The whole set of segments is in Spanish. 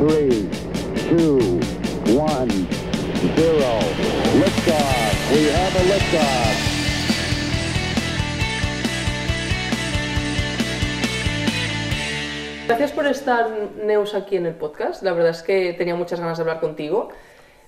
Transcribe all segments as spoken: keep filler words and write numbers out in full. three, two, one, zero. Liftoff. We have a liftoff. Gracias por estar, Neus, aquí en el podcast. La verdad es que tenía muchas ganas de hablar contigo.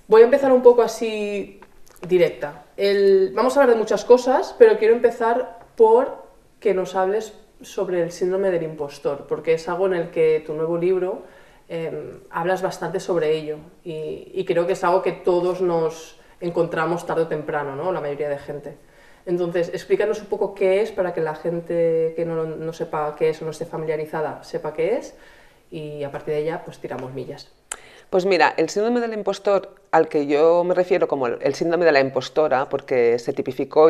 Voy a empezar un poco así directa. El... Vamos a hablar de muchas cosas, pero quiero empezar por que nos hables sobre el síndrome del impostor, porque es algo en el que tu nuevo libro eh, hablas bastante sobre ello y, y creo que es algo que todos nos encontramos tarde o temprano, ¿no? La mayoría de gente. Entonces, explícanos un poco qué es para que la gente que no, no sepa qué es o no esté familiarizada sepa qué es y a partir de allá pues tiramos millas. Pues mira, el síndrome del impostor, al que yo me refiero como el síndrome de la impostora, porque se tipificó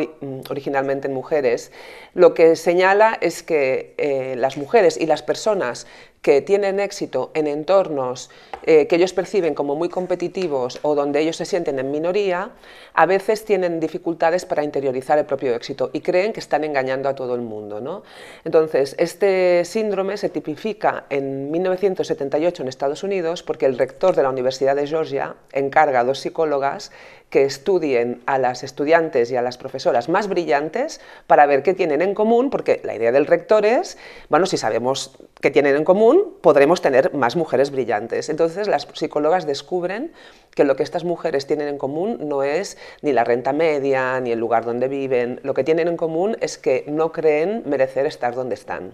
originalmente en mujeres, lo que señala es que eh, las mujeres y las personas que tienen éxito en entornos eh, que ellos perciben como muy competitivos o donde ellos se sienten en minoría, a veces tienen dificultades para interiorizar el propio éxito y creen que están engañando a todo el mundo, ¿no? Entonces, este síndrome se tipifica en mil novecientos setenta y ocho en Estados Unidos porque el rector de la Universidad de Georgia encarga a dos psicólogas que estudien a las estudiantes y a las profesoras más brillantes para ver qué tienen en común, porque la idea del rector es, bueno, si sabemos qué tienen en común, podremos tener más mujeres brillantes. Entonces las psicólogas descubren que lo que estas mujeres tienen en común no es ni la renta media, ni el lugar donde viven, lo que tienen en común es que no creen merecer estar donde están.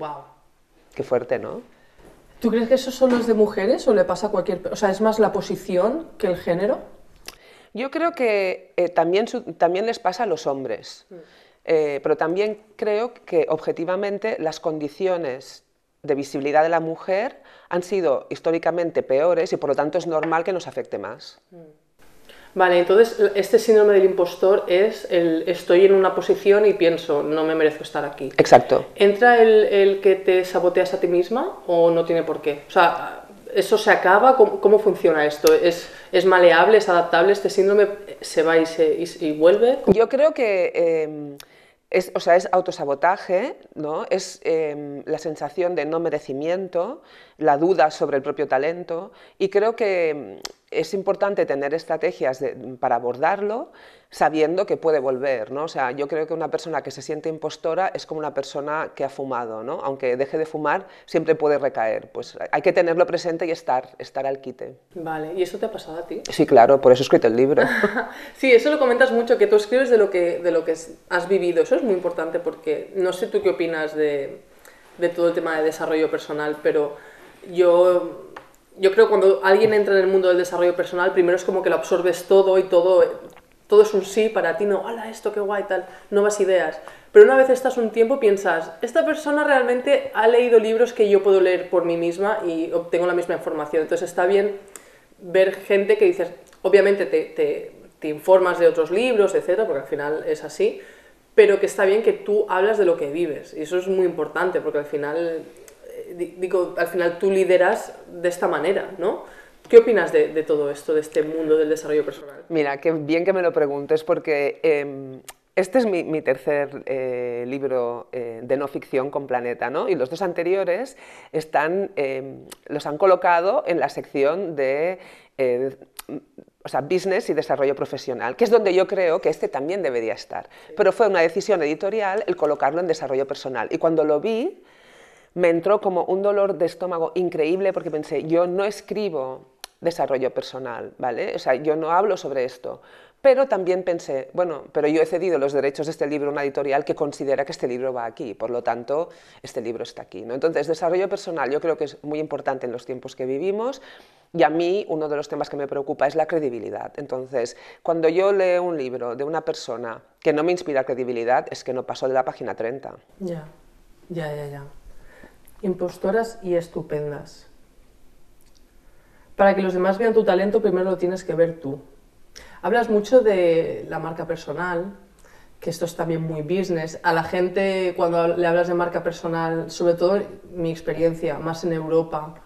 ¡Wow! Qué fuerte, ¿no? ¿Tú crees que eso solo es de mujeres o le pasa a cualquier... o sea, es más la posición que el género? Yo creo que eh, también, su... también les pasa a los hombres, mm. eh, pero también creo que objetivamente las condiciones de visibilidad de la mujer han sido históricamente peores y por lo tanto es normal que nos afecte más. Vale, entonces este síndrome del impostor es el estoy en una posición y pienso, no me merezco estar aquí. Exacto. ¿Entra el, el que te saboteas a ti misma o no tiene por qué? O sea, ¿eso se acaba? ¿Cómo, cómo funciona esto? ¿Es, ¿Es maleable, es adaptable? ¿Este síndrome se va y, se, y, y vuelve? ¿Cómo? Yo creo que... Eh, Es, o sea, es autosabotaje, ¿no? Es eh, la sensación de no merecimiento, la duda sobre el propio talento y creo que es importante tener estrategias de, para abordarlo sabiendo que puede volver, ¿no? O sea, yo creo que una persona que se siente impostora es como una persona que ha fumado, ¿no? Aunque deje de fumar, siempre puede recaer. Pues hay que tenerlo presente y estar, estar al quite. Vale, ¿y eso te ha pasado a ti? Sí, claro, por eso he escrito el libro. Sí, eso lo comentas mucho, que tú escribes de lo que, de lo que has vivido. Eso es muy importante porque no sé tú qué opinas de, de todo el tema de desarrollo personal, pero yo... Yo creo que cuando alguien entra en el mundo del desarrollo personal, primero es como que lo absorbes todo y todo, todo es un sí para ti, no, ¡hala, esto, qué guay, tal! Nuevas ideas. Pero una vez estás un tiempo piensas, esta persona realmente ha leído libros que yo puedo leer por mí misma y obtengo la misma información. Entonces está bien ver gente que dices, obviamente te, te, te informas de otros libros, etcétera, porque al final es así, pero que está bien que tú hablas de lo que vives. Y eso es muy importante porque al final... Digo, al final tú lideras de esta manera, ¿no? ¿Qué opinas de, de todo esto, de este mundo del desarrollo personal? Mira, qué bien que me lo preguntes porque eh, este es mi, mi tercer eh, libro eh, de no ficción con Planeta, ¿no? Y los dos anteriores están, eh, los han colocado en la sección de... Eh, o sea, business y desarrollo profesional, que es donde yo creo que este también debería estar. Pero fue una decisión editorial el colocarlo en desarrollo personal. Y cuando lo vi... me entró como un dolor de estómago increíble porque pensé, yo no escribo desarrollo personal, ¿vale? O sea, yo no hablo sobre esto. Pero también pensé, bueno, pero yo he cedido los derechos de este libro a una editorial que considera que este libro va aquí, por lo tanto, este libro está aquí, ¿no? Entonces, desarrollo personal yo creo que es muy importante en los tiempos que vivimos y a mí uno de los temas que me preocupa es la credibilidad. Entonces, cuando yo leo un libro de una persona que no me inspira credibilidad, es que no pasó de la página treinta. Ya, ya, ya, ya. Impostoras y estupendas. Para que los demás vean tu talento, primero lo tienes que ver tú. Hablas mucho de la marca personal, que esto es también muy business. A la gente, cuando le hablas de marca personal, sobre todo mi experiencia, más en Europa,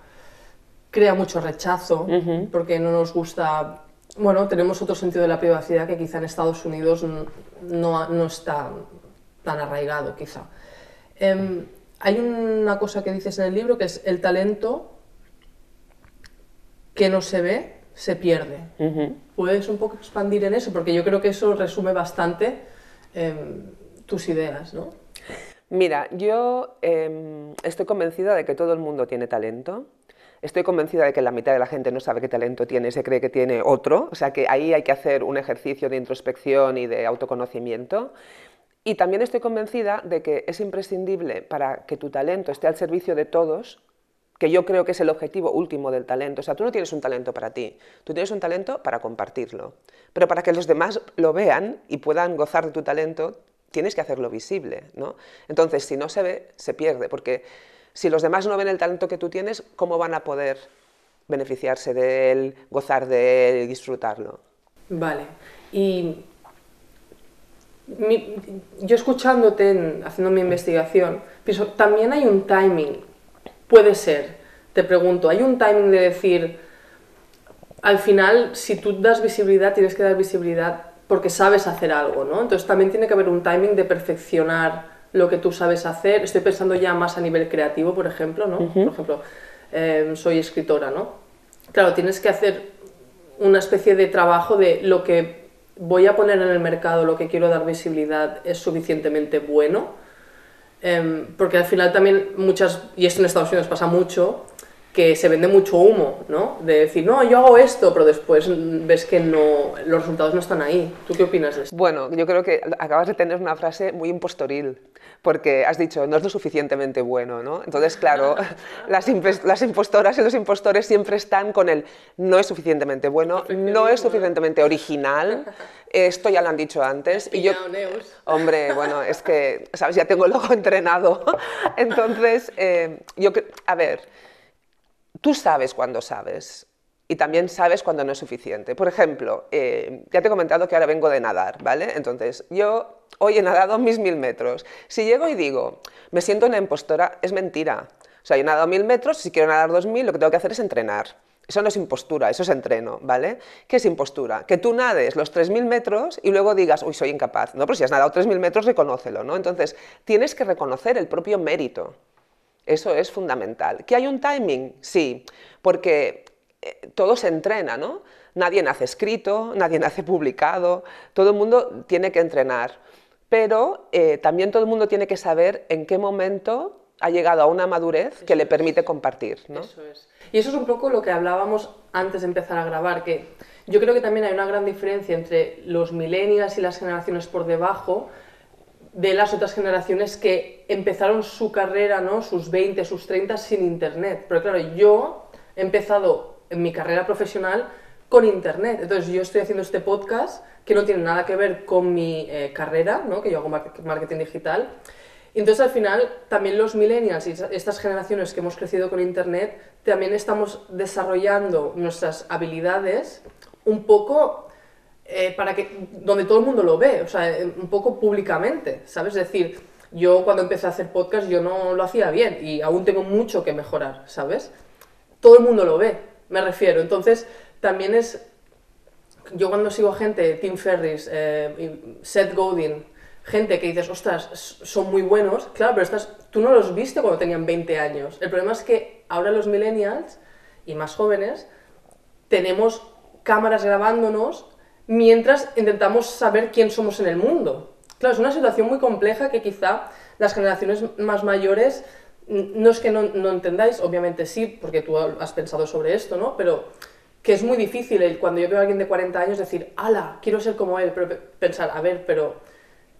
crea mucho rechazo, uh-huh. porque no nos gusta... Bueno, tenemos otro sentido de la privacidad que quizá en Estados Unidos no, no está tan arraigado, quizá. Eh, Hay una cosa que dices en el libro que es el talento que no se ve, se pierde. Uh-huh. ¿Puedes un poco expandir en eso? Porque yo creo que eso resume bastante eh, tus ideas, ¿no? Mira, yo eh, estoy convencida de que todo el mundo tiene talento. Estoy convencida de que la mitad de la gente no sabe qué talento tiene, se cree que tiene otro. O sea que ahí hay que hacer un ejercicio de introspección y de autoconocimiento. Y también estoy convencida de que es imprescindible para que tu talento esté al servicio de todos, que yo creo que es el objetivo último del talento. O sea, tú no tienes un talento para ti, tú tienes un talento para compartirlo. Pero para que los demás lo vean y puedan gozar de tu talento, tienes que hacerlo visible, ¿no? Entonces, si no se ve, se pierde, porque si los demás no ven el talento que tú tienes, ¿cómo van a poder beneficiarse de él, gozar de él, disfrutarlo? Vale, y mi, yo escuchándote, en, haciendo mi investigación, pienso, también hay un timing, puede ser, te pregunto, hay un timing de decir, al final, si tú das visibilidad, tienes que dar visibilidad porque sabes hacer algo, ¿no? Entonces también tiene que haber un timing de perfeccionar lo que tú sabes hacer. Estoy pensando ya más a nivel creativo, por ejemplo, ¿no? Uh-huh. Por ejemplo, eh, soy escritora, ¿no? Claro, tienes que hacer una especie de trabajo de lo que voy a poner en el mercado, lo que quiero dar visibilidad, es suficientemente bueno, eh, porque al final también muchas, y esto en Estados Unidos pasa mucho, que se vende mucho humo, ¿no? De decir, no, yo hago esto, pero después ves que no, los resultados no están ahí. ¿Tú qué opinas de esto? Bueno, yo creo que acabas de tener una frase muy impostoril, porque has dicho, no es lo suficientemente bueno, ¿no? Entonces, claro, las, las impostoras y los impostores siempre están con el no es suficientemente bueno, no es suficientemente original, esto ya lo han dicho antes. Y yo, hombre, bueno, es que, ¿sabes? Ya tengo el ojo entrenado. Entonces, eh, yo, a ver, tú sabes cuando sabes y también sabes cuando no es suficiente. Por ejemplo, eh, ya te he comentado que ahora vengo de nadar, ¿vale? Entonces, yo hoy he nadado mis mil metros. Si llego y digo, me siento una impostora, es mentira. O sea, yo he nadado mil metros, si quiero nadar dos mil, lo que tengo que hacer es entrenar. Eso no es impostura, eso es entreno, ¿vale? ¿Qué es impostura? Que tú nades los tres mil metros y luego digas, uy, soy incapaz. No, pero si has nadado tres mil metros, reconócelo, ¿no? Entonces, tienes que reconocer el propio mérito. Eso es fundamental. ¿Que hay un timing? Sí, porque todo se entrena, ¿no? Nadie nace escrito, nadie nace publicado, todo el mundo tiene que entrenar, pero eh, también todo el mundo tiene que saber en qué momento ha llegado a una madurez que le permite compartir, ¿no? Eso es. Y eso es un poco lo que hablábamos antes de empezar a grabar, que yo creo que también hay una gran diferencia entre los millennials y las generaciones por debajo, de las otras generaciones que empezaron su carrera, ¿no? Sus veinte, sus treinta, sin internet. Pero claro, yo he empezado en mi carrera profesional con internet. Entonces yo estoy haciendo este podcast que no tiene nada que ver con mi eh, carrera, ¿no? Que yo hago marketing digital. Y entonces al final también los millennials y estas generaciones que hemos crecido con internet también estamos desarrollando nuestras habilidades un poco... Eh, para que, donde todo el mundo lo ve, o sea, un poco públicamente, ¿sabes? Es decir, yo cuando empecé a hacer podcast yo no lo hacía bien y aún tengo mucho que mejorar, ¿sabes? Todo el mundo lo ve, me refiero. Entonces, también es... Yo cuando sigo a gente, Tim Ferriss, eh, Seth Godin, gente que dices, ostras, son muy buenos, claro, pero estás, tú no los viste cuando tenían veinte años. El problema es que ahora los millennials y más jóvenes tenemos cámaras grabándonos mientras intentamos saber quién somos en el mundo. Claro, es una situación muy compleja que quizá las generaciones más mayores, no es que no, no entendáis, obviamente sí, porque tú has pensado sobre esto, ¿no? Pero que es muy difícil el, cuando yo veo a alguien de cuarenta años decir, ala, quiero ser como él, pero pensar, a ver, pero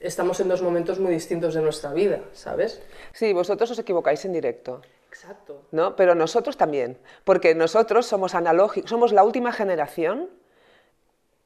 estamos en dos momentos muy distintos de nuestra vida, ¿sabes? Sí, vosotros os equivocáis en directo. Exacto. ¿No? Pero nosotros también, porque nosotros somos analógicos, somos la última generación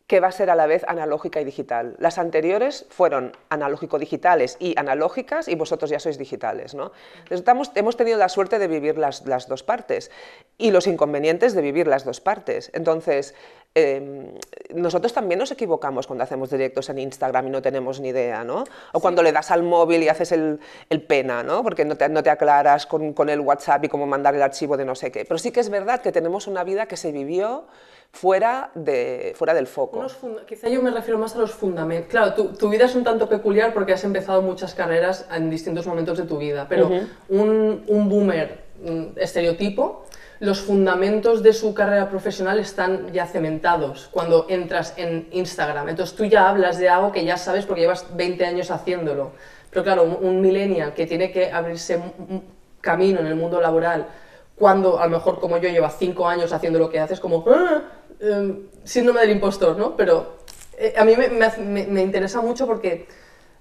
que va a ser a la vez analógica y digital. Las anteriores fueron analógico-digitales y analógicas, y vosotros ya sois digitales, ¿no? Estamos, hemos tenido la suerte de vivir las, las dos partes, y los inconvenientes de vivir las dos partes. Entonces, eh, nosotros también nos equivocamos cuando hacemos directos en Instagram y no tenemos ni idea, ¿no? O cuando sí. Le das al móvil y haces el, el pena, ¿no? Porque no te, no te aclaras con, con el WhatsApp y cómo mandar el archivo de no sé qué. Pero sí que es verdad que tenemos una vida que se vivió Fuera, de, fuera del foco. Quizá yo me refiero más a los fundamentos. Claro, tu, tu vida es un tanto peculiar porque has empezado muchas carreras en distintos momentos de tu vida, pero uh-huh. un, un boomer un estereotipo los fundamentos de su carrera profesional están ya cementados cuando entras en Instagram. Entonces tú ya hablas de algo que ya sabes porque llevas veinte años haciéndolo. Pero claro, un millennial que tiene que abrirse un camino en el mundo laboral, cuando a lo mejor como yo lleva cinco años haciendo lo que haces, como ¡ah! Eh, síndrome del impostor, ¿no? Pero eh, a mí me, me, me interesa mucho porque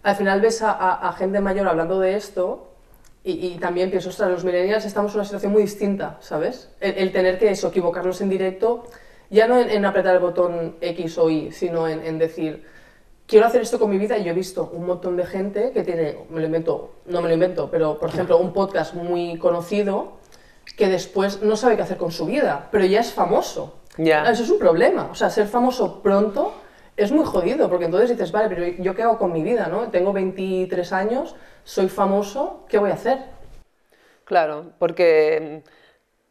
al final ves a, a, a gente mayor hablando de esto. Y, y también pienso, ostras, los millennials estamos en una situación muy distinta, ¿sabes? El, el tener que eso, equivocarnos en directo, ya no en, en apretar el botón X o Y, sino en, en decir, quiero hacer esto con mi vida. Y yo he visto un montón de gente que tiene, me lo invento, no me lo invento, pero por ejemplo un podcast muy conocido que después no sabe qué hacer con su vida, pero ya es famoso. Yeah. Eso es un problema, o sea, ser famoso pronto es muy jodido, porque entonces dices, vale, pero ¿yo qué hago con mi vida, no? Tengo veintitrés años, soy famoso, ¿qué voy a hacer? Claro, porque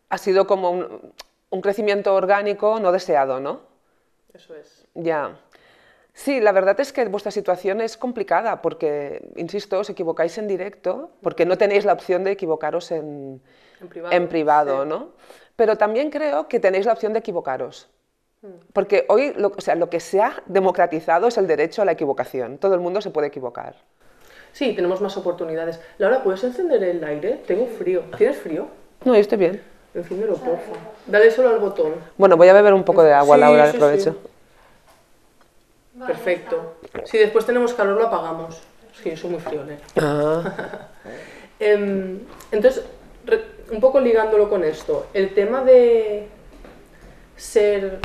ha sido como un, un crecimiento orgánico no deseado, ¿no? Eso es. Ya. Sí, la verdad es que vuestra situación es complicada, porque, insisto, os equivocáis en directo, porque no tenéis la opción de equivocaros en, en privado, en privado sí. ¿No? Pero también creo que tenéis la opción de equivocaros. Porque hoy lo, o sea, lo que se ha democratizado es el derecho a la equivocación. Todo el mundo se puede equivocar. Sí, tenemos más oportunidades. Laura, ¿puedes encender el aire? Tengo frío. ¿Tienes frío? No, yo estoy bien. Encéndelo, porfa. Dale solo al botón. Bueno, voy a beber un poco de agua, sí, Laura, sí, aprovecho. Sí, sí. Perfecto. Si después tenemos calor, lo apagamos. Sí, eso es muy frío, ¿eh? Ah. Entonces, un poco ligándolo con esto, el tema de ser...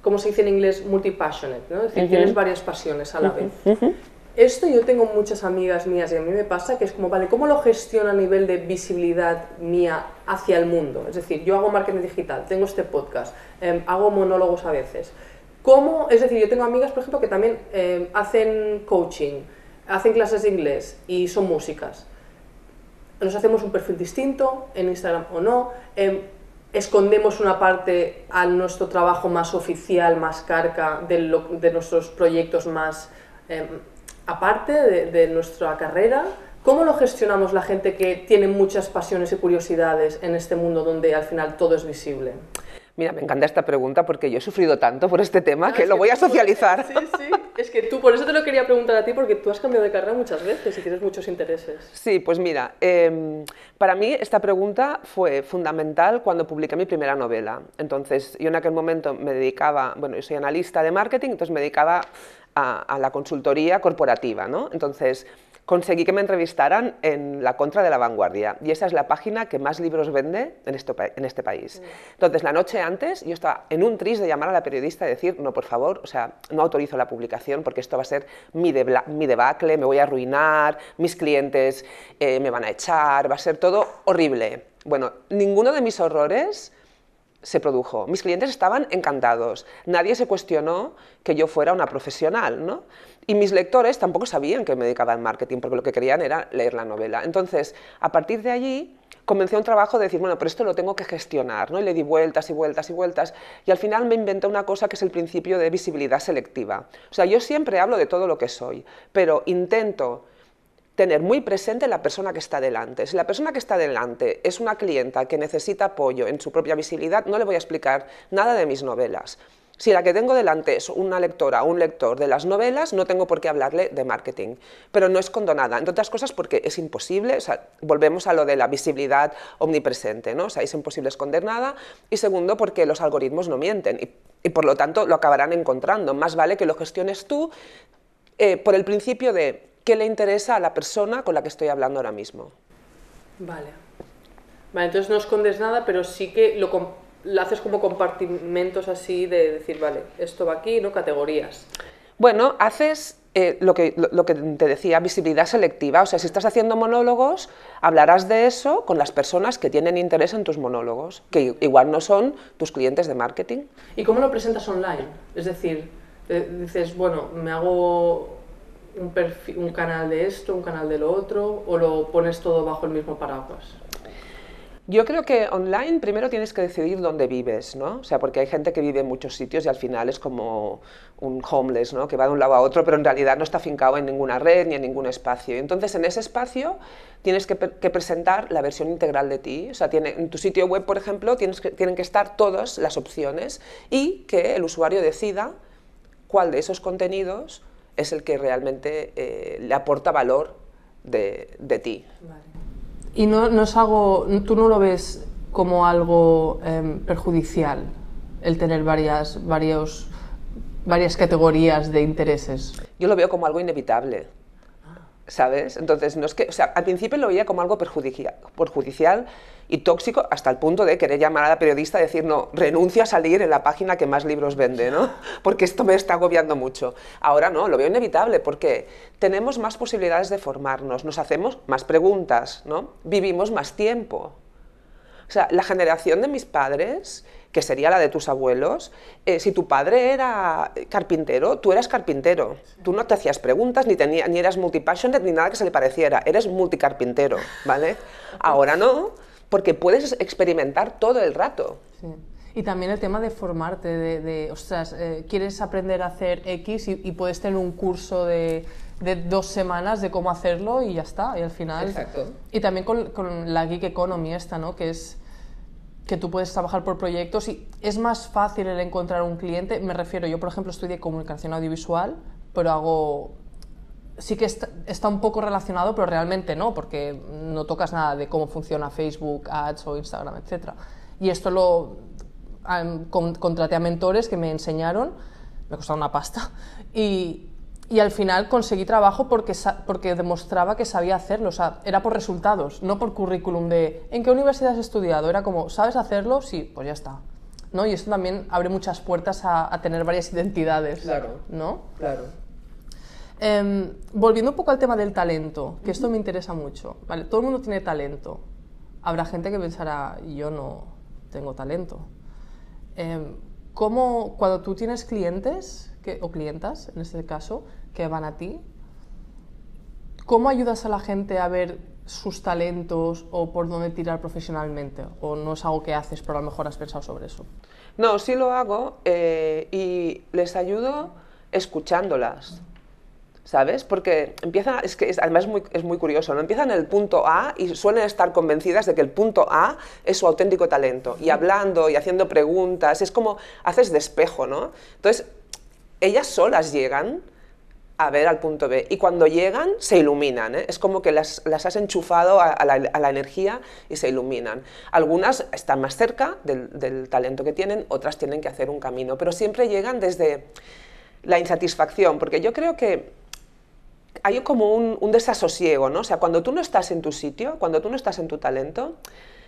como se dice en inglés, multi-passionate, ¿no? Es decir, uh-huh. tienes varias pasiones a la vez. Uh-huh. Esto yo tengo muchas amigas mías y a mí me pasa que es como, vale, ¿cómo lo gestiono a nivel de visibilidad mía hacia el mundo? Es decir, yo hago marketing digital, tengo este podcast, eh, hago monólogos a veces. ¿Cómo? Es decir, yo tengo amigas, por ejemplo, que también eh, hacen coaching, hacen clases de inglés y son músicas. Nos hacemos un perfil distinto, en Instagram o no. Eh, escondemos una parte a nuestro trabajo más oficial, más carca, de, lo, de nuestros proyectos más eh, aparte de, de nuestra carrera. ¿Cómo lo gestionamos la gente que tiene muchas pasiones y curiosidades en este mundo donde al final todo es visible? Mira, me encanta esta pregunta porque yo he sufrido tanto por este tema ah, que es lo que voy a socializar. Por... Sí, sí. Es que tú, por eso te lo quería preguntar a ti, porque tú has cambiado de carrera muchas veces y tienes muchos intereses. Sí, pues mira, eh, para mí esta pregunta fue fundamental cuando publiqué mi primera novela. Entonces, yo en aquel momento me dedicaba, bueno, yo soy analista de marketing, entonces me dedicaba a, a la consultoría corporativa, ¿no? Entonces, conseguí que me entrevistaran en la contra de la Vanguardia, y esa es la página que más libros vende en, esto, en este país. Entonces, la noche antes, yo estaba en un tris de llamar a la periodista y decir, no, por favor, o sea, no autorizo la publicación porque esto va a ser mi, debla, mi debacle, me voy a arruinar, mis clientes eh, me van a echar, va a ser todo horrible. Bueno, ninguno de mis horrores se produjo. Mis clientes estaban encantados. Nadie se cuestionó que yo fuera una profesional, ¿no? Y mis lectores tampoco sabían que me dedicaba al marketing, porque lo que querían era leer la novela. Entonces, a partir de allí, comencé un trabajo de decir, bueno, pero esto lo tengo que gestionar, ¿no? Y le di vueltas y vueltas y vueltas, y al final me inventé una cosa que es el principio de visibilidad selectiva. O sea, yo siempre hablo de todo lo que soy, pero intento tener muy presente la persona que está delante. Si la persona que está delante es una clienta que necesita apoyo en su propia visibilidad, no le voy a explicar nada de mis novelas. Si la que tengo delante es una lectora o un lector de las novelas, no tengo por qué hablarle de marketing, pero no escondo nada, entre otras cosas porque es imposible, o sea, volvemos a lo de la visibilidad omnipresente, ¿no? O sea, es imposible esconder nada, y segundo, porque los algoritmos no mienten, y, y por lo tanto lo acabarán encontrando. Más vale que lo gestiones tú eh, por el principio de qué le interesa a la persona con la que estoy hablando ahora mismo. Vale. Vale, entonces no escondes nada, pero sí que lo, lo haces como compartimentos así de decir, vale, esto va aquí, ¿no? Categorías. Bueno, haces eh, lo que, lo, lo que te decía, visibilidad selectiva. O sea, si estás haciendo monólogos, hablarás de eso con las personas que tienen interés en tus monólogos, que igual no son tus clientes de marketing. ¿Y cómo lo presentas online? Es decir, eh, dices, bueno, me hago... Un, perfil, un canal de esto, un canal de lo otro, o lo pones todo bajo el mismo paraguas? Yo creo que online primero tienes que decidir dónde vives, ¿no? O sea, porque hay gente que vive en muchos sitios y al final es como un homeless, ¿no? Que va de un lado a otro, pero en realidad no está afincado en ninguna red ni en ningún espacio. Entonces, en ese espacio tienes que, que presentar la versión integral de ti. O sea, tiene, en tu sitio web, por ejemplo, tienes que, tienen que estar todas las opciones y que el usuario decida cuál de esos contenidos es el que realmente eh, le aporta valor de, de ti. Vale. Y no, no es algo, tú no lo ves como algo eh, perjudicial el tener varias, varios, varias categorías de intereses. Yo lo veo como algo inevitable, ¿sabes? Entonces, no es que, o sea, al principio lo veía como algo perjudicial, perjudicial y tóxico, hasta el punto de querer llamar a la periodista y decir, no, renuncio a salir en la página que más libros vende, ¿no? Porque esto me está agobiando mucho. Ahora no, lo veo inevitable, porque tenemos más posibilidades de formarnos, nos hacemos más preguntas, ¿no? Vivimos más tiempo. O sea, la generación de mis padres, que sería la de tus abuelos, eh, si tu padre era carpintero, tú eras carpintero. Tú no te hacías preguntas, ni, tenía, ni eras multipassionate, ni nada que se le pareciera. Eres multicarpintero, ¿vale? Ahora no, porque puedes experimentar todo el rato. Sí. Y también el tema de formarte, de, de ostras, eh, quieres aprender a hacer X y, y puedes tener un curso de, de dos semanas de cómo hacerlo y ya está, y al final... Exacto. Y también con, con la gig economy esta, ¿no? Que es que tú puedes trabajar por proyectos y es más fácil el encontrar un cliente. Me refiero, yo por ejemplo estudié comunicación audiovisual, pero hago... sí que está, está un poco relacionado, pero realmente no, porque no tocas nada de cómo funciona Facebook, Ads o Instagram, etcétera. Y esto lo um, con, contraté a mentores que me enseñaron, me costaba una pasta, y, y al final conseguí trabajo porque, porque demostraba que sabía hacerlo, o sea, era por resultados, no por currículum de ¿en qué universidad has estudiado? Era como, ¿sabes hacerlo? Sí, pues ya está. ¿No? Y esto también abre muchas puertas a, a tener varias identidades. Claro, ¿no? Claro. Eh, volviendo un poco al tema del talento, que esto me interesa mucho, ¿vale? Todo el mundo tiene talento, habrá gente que pensará, yo no tengo talento. Eh, ¿cómo, cuando tú tienes clientes, que, o clientas en este caso, que van a ti, ¿cómo ayudas a la gente a ver sus talentos o por dónde tirar profesionalmente? ¿O no es algo que haces, pero a lo mejor has pensado sobre eso? No, sí lo hago eh, y les ayudo escuchándolas. ¿Sabes? Porque empiezan, es que es, además es muy, es muy curioso, ¿no? Empiezan en el punto A y suelen estar convencidas de que el punto A es su auténtico talento. Y hablando y haciendo preguntas, es como haces de espejo, ¿no? Entonces, ellas solas llegan a ver al punto B y cuando llegan se iluminan, ¿eh? Es como que las, las has enchufado a, a, la, a la energía y se iluminan. Algunas están más cerca del, del talento que tienen, otras tienen que hacer un camino, pero siempre llegan desde la insatisfacción, porque yo creo que hay como un, un desasosiego, ¿no? O sea, cuando tú no estás en tu sitio, cuando tú no estás en tu talento,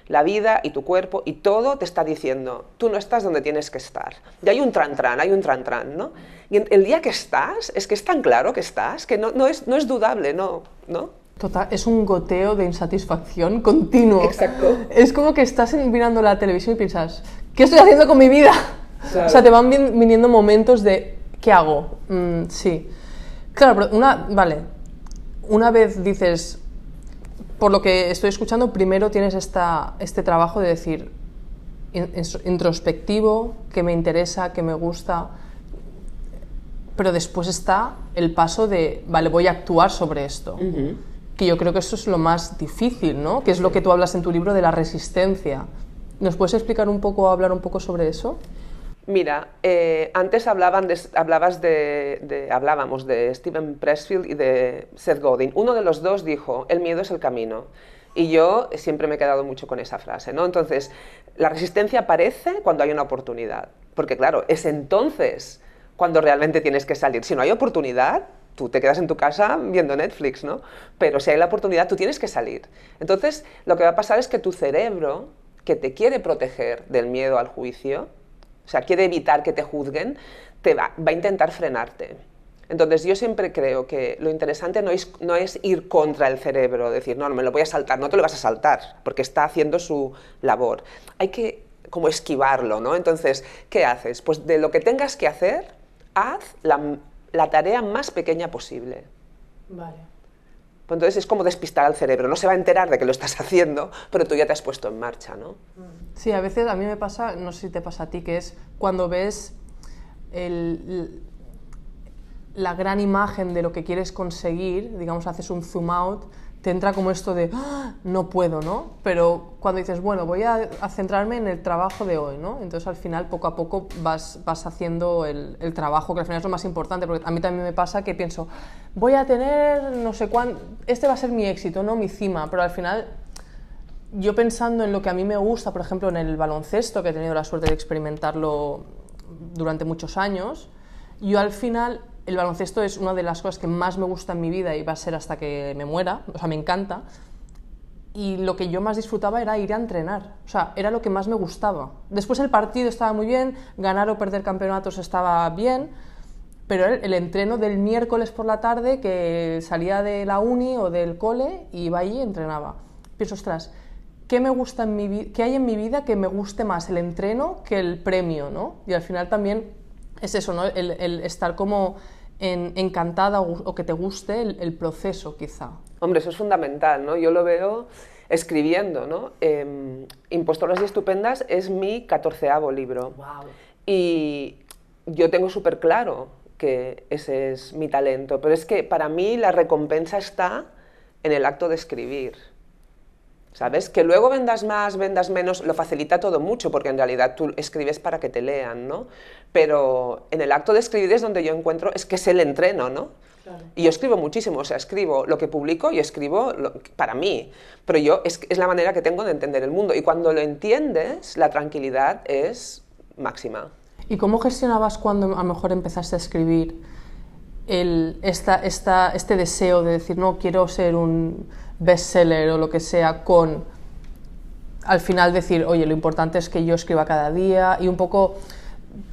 la vida y tu cuerpo y todo te está diciendo, tú no estás donde tienes que estar. Y hay un tran-tran, hay un tran-tran, ¿no? Y el día que estás, es que es tan claro que estás, que no, no, es, no es dudable, ¿no? ¿No? Total, es un goteo de insatisfacción continuo. Exacto. Es como que estás mirando la televisión y piensas, ¿qué estoy haciendo con mi vida? Claro. O sea, te van viniendo momentos de, ¿qué hago? Mm, sí. Claro, pero una, vale, una vez dices, por lo que estoy escuchando, primero tienes esta, este trabajo de decir in, introspectivo, que me interesa, que me gusta, pero después está el paso de, vale, voy a actuar sobre esto, uh-huh. Que yo creo que eso es lo más difícil, ¿no? Que es lo que tú hablas en tu libro de la resistencia. ¿Nos puedes explicar un poco, hablar un poco sobre eso? Mira, eh, antes hablaban de, hablabas de, de, hablábamos de Steven Pressfield y de Seth Godin. Uno de los dos dijo, el miedo es el camino. Y yo siempre me he quedado mucho con esa frase, ¿no? Entonces, la resistencia aparece cuando hay una oportunidad. Porque claro, es entonces cuando realmente tienes que salir. Si no hay oportunidad, tú te quedas en tu casa viendo Netflix, ¿no? Pero si hay la oportunidad, tú tienes que salir. Entonces, lo que va a pasar es que tu cerebro, que te quiere proteger del miedo al juicio, o sea, quiere evitar que te juzguen, te va, va a intentar frenarte. Entonces, yo siempre creo que lo interesante no es, no es ir contra el cerebro, decir, no, no me lo voy a saltar, no te lo vas a saltar, porque está haciendo su labor. Hay que como esquivarlo, ¿no? Entonces, ¿qué haces? Pues de lo que tengas que hacer, haz la, la tarea más pequeña posible. Vale. Pues entonces es como despistar al cerebro, no se va a enterar de que lo estás haciendo, pero tú ya te has puesto en marcha, ¿no? Sí, a veces a mí me pasa, no sé si te pasa a ti, que es cuando ves el, la gran imagen de lo que quieres conseguir, digamos, haces un zoom out, te entra como esto de ¡ah! No puedo, ¿no? Pero cuando dices, bueno, voy a, a centrarme en el trabajo de hoy, ¿no? Entonces al final poco a poco vas, vas haciendo el, el trabajo, que al final es lo más importante, porque a mí también me pasa que pienso, voy a tener no sé cuánto, este va a ser mi éxito, no mi cima, pero al final yo pensando en lo que a mí me gusta, por ejemplo en el baloncesto, que he tenido la suerte de experimentarlo durante muchos años, yo al final... El baloncesto es una de las cosas que más me gusta en mi vida y va a ser hasta que me muera, o sea, me encanta. Y lo que yo más disfrutaba era ir a entrenar, o sea, era lo que más me gustaba. Después el partido estaba muy bien, ganar o perder campeonatos estaba bien, pero el, el entreno del miércoles por la tarde que salía de la uni o del cole y iba allí y entrenaba. Pienso, ostras, ¿qué, me gusta en mi vi- ¿qué hay en mi vida que me guste más el entreno que el premio, ¿no? Y al final también es eso, ¿no? El, el estar como... En, encantada o, o que te guste el, el proceso, quizá. Hombre, eso es fundamental, ¿no? Yo lo veo escribiendo, ¿no? Eh, Impostoras y Estupendas es mi catorceavo libro. Wow. Y yo tengo súper claro que ese es mi talento, pero es que para mí la recompensa está en el acto de escribir. ¿Sabes? Que luego vendas más, vendas menos, lo facilita todo mucho, porque en realidad tú escribes para que te lean, ¿no? Pero en el acto de escribir es donde yo encuentro, es que es el entreno, ¿no? Claro. Y yo escribo muchísimo, o sea, escribo lo que publico y escribo lo, para mí, pero yo es, es la manera que tengo de entender el mundo, y cuando lo entiendes, la tranquilidad es máxima. ¿Y cómo gestionabas cuando a lo mejor empezaste a escribir el, esta, esta, este deseo de decir, no, quiero ser un... bestseller o lo que sea, con al final decir, oye, lo importante es que yo escriba cada día, y un poco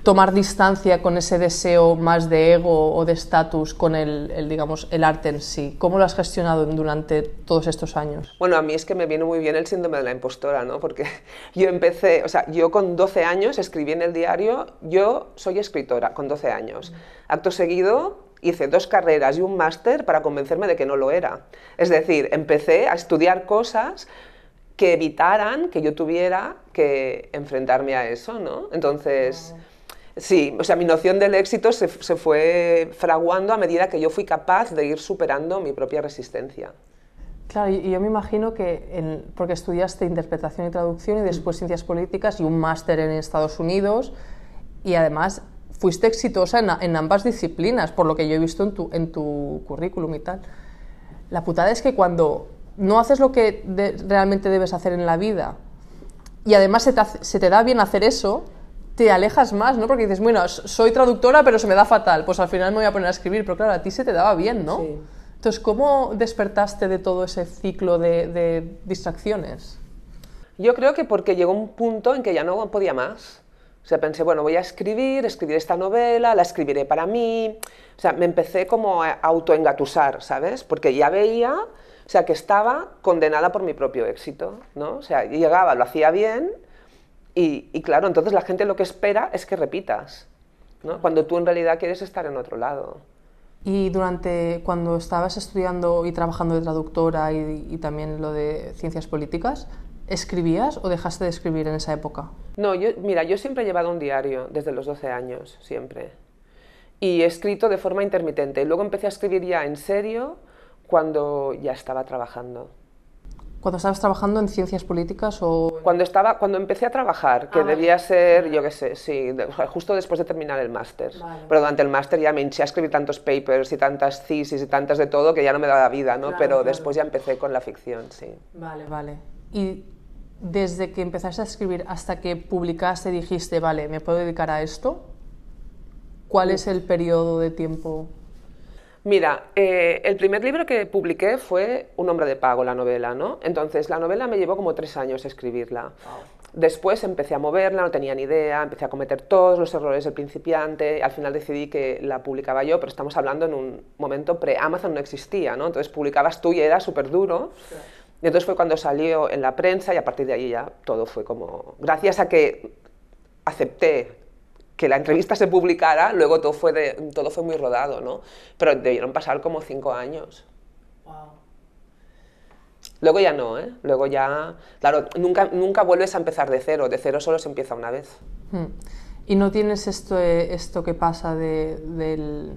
tomar distancia con ese deseo más de ego o de estatus con el, el, digamos, el arte en sí? ¿Cómo lo has gestionado durante todos estos años? Bueno, a mí es que me viene muy bien el síndrome de la impostora, ¿no? Porque yo empecé, o sea, yo con doce años escribí en el diario, yo soy escritora, con doce años. Acto seguido, hice dos carreras y un máster para convencerme de que no lo era. Es decir, empecé a estudiar cosas que evitaran que yo tuviera que enfrentarme a eso, ¿no? Entonces, sí, o sea, mi noción del éxito se, se fue fraguando a medida que yo fui capaz de ir superando mi propia resistencia. Claro, y yo me imagino que, en, porque estudiaste interpretación y traducción y después ciencias políticas y un máster en Estados Unidos, y además... fuiste exitosa en, en ambas disciplinas, por lo que yo he visto en tu, en tu currículum y tal. La putada es que cuando no haces lo que de, realmente debes hacer en la vida, y además se te, hace, se te da bien hacer eso, te alejas más, ¿no? Porque dices, bueno, soy traductora, pero se me da fatal, pues al final me voy a poner a escribir, pero claro, a ti se te daba bien, ¿no? Sí. Entonces, ¿cómo despertaste de todo ese ciclo de, de distracciones? Yo creo que porque llegó un punto en que ya no podía más. O sea, pensé, bueno, voy a escribir, escribir esta novela, la escribiré para mí. O sea, me empecé como a autoengatusar, ¿sabes? Porque ya veía, o sea, que estaba condenada por mi propio éxito, ¿no? O sea, llegaba, lo hacía bien y, y claro, entonces la gente lo que espera es que repitas, ¿no? Cuando tú en realidad quieres estar en otro lado. Y durante, cuando estabas estudiando y trabajando de traductora y, y también lo de ciencias políticas, ¿escribías o dejaste de escribir en esa época? No, yo, mira, yo siempre he llevado un diario, desde los doce años, siempre. Y he escrito de forma intermitente. Luego empecé a escribir ya en serio cuando ya estaba trabajando. ¿Cuando estabas trabajando en ciencias políticas o...? Cuando, estaba, cuando empecé a trabajar, que ah, debía ser, vale. yo qué sé, sí, de, justo después de terminar el máster. Vale. Pero durante el máster ya me hinché a escribir tantos papers y tantas thesis y tantas de todo que ya no me daba vida, ¿no? Claro, Pero claro. después ya empecé con la ficción, sí. Vale, vale. Y... desde que empezaste a escribir hasta que publicaste, dijiste, vale, ¿me puedo dedicar a esto? ¿Cuál es el periodo de tiempo? Mira, eh, el primer libro que publiqué fue Un Hombre de Pago, la novela, ¿no? Entonces, la novela me llevó como tres años escribirla. Después empecé a moverla, no tenía ni idea, empecé a cometer todos los errores del principiante, al final decidí que la publicaba yo, pero estamos hablando en un momento pre-Amazon, no existía, ¿no? Entonces, publicabas tú y era súper duro. Sí. Y entonces fue cuando salió en la prensa y a partir de ahí ya todo fue como... Gracias a que acepté que la entrevista se publicara, luego todo fue, de, todo fue muy rodado, ¿no? Pero debieron pasar como cinco años. Wow. Luego ya no, ¿eh? Luego ya... Claro, nunca, nunca vuelves a empezar de cero, de cero solo se empieza una vez. ¿Y no tienes esto, esto que pasa de, de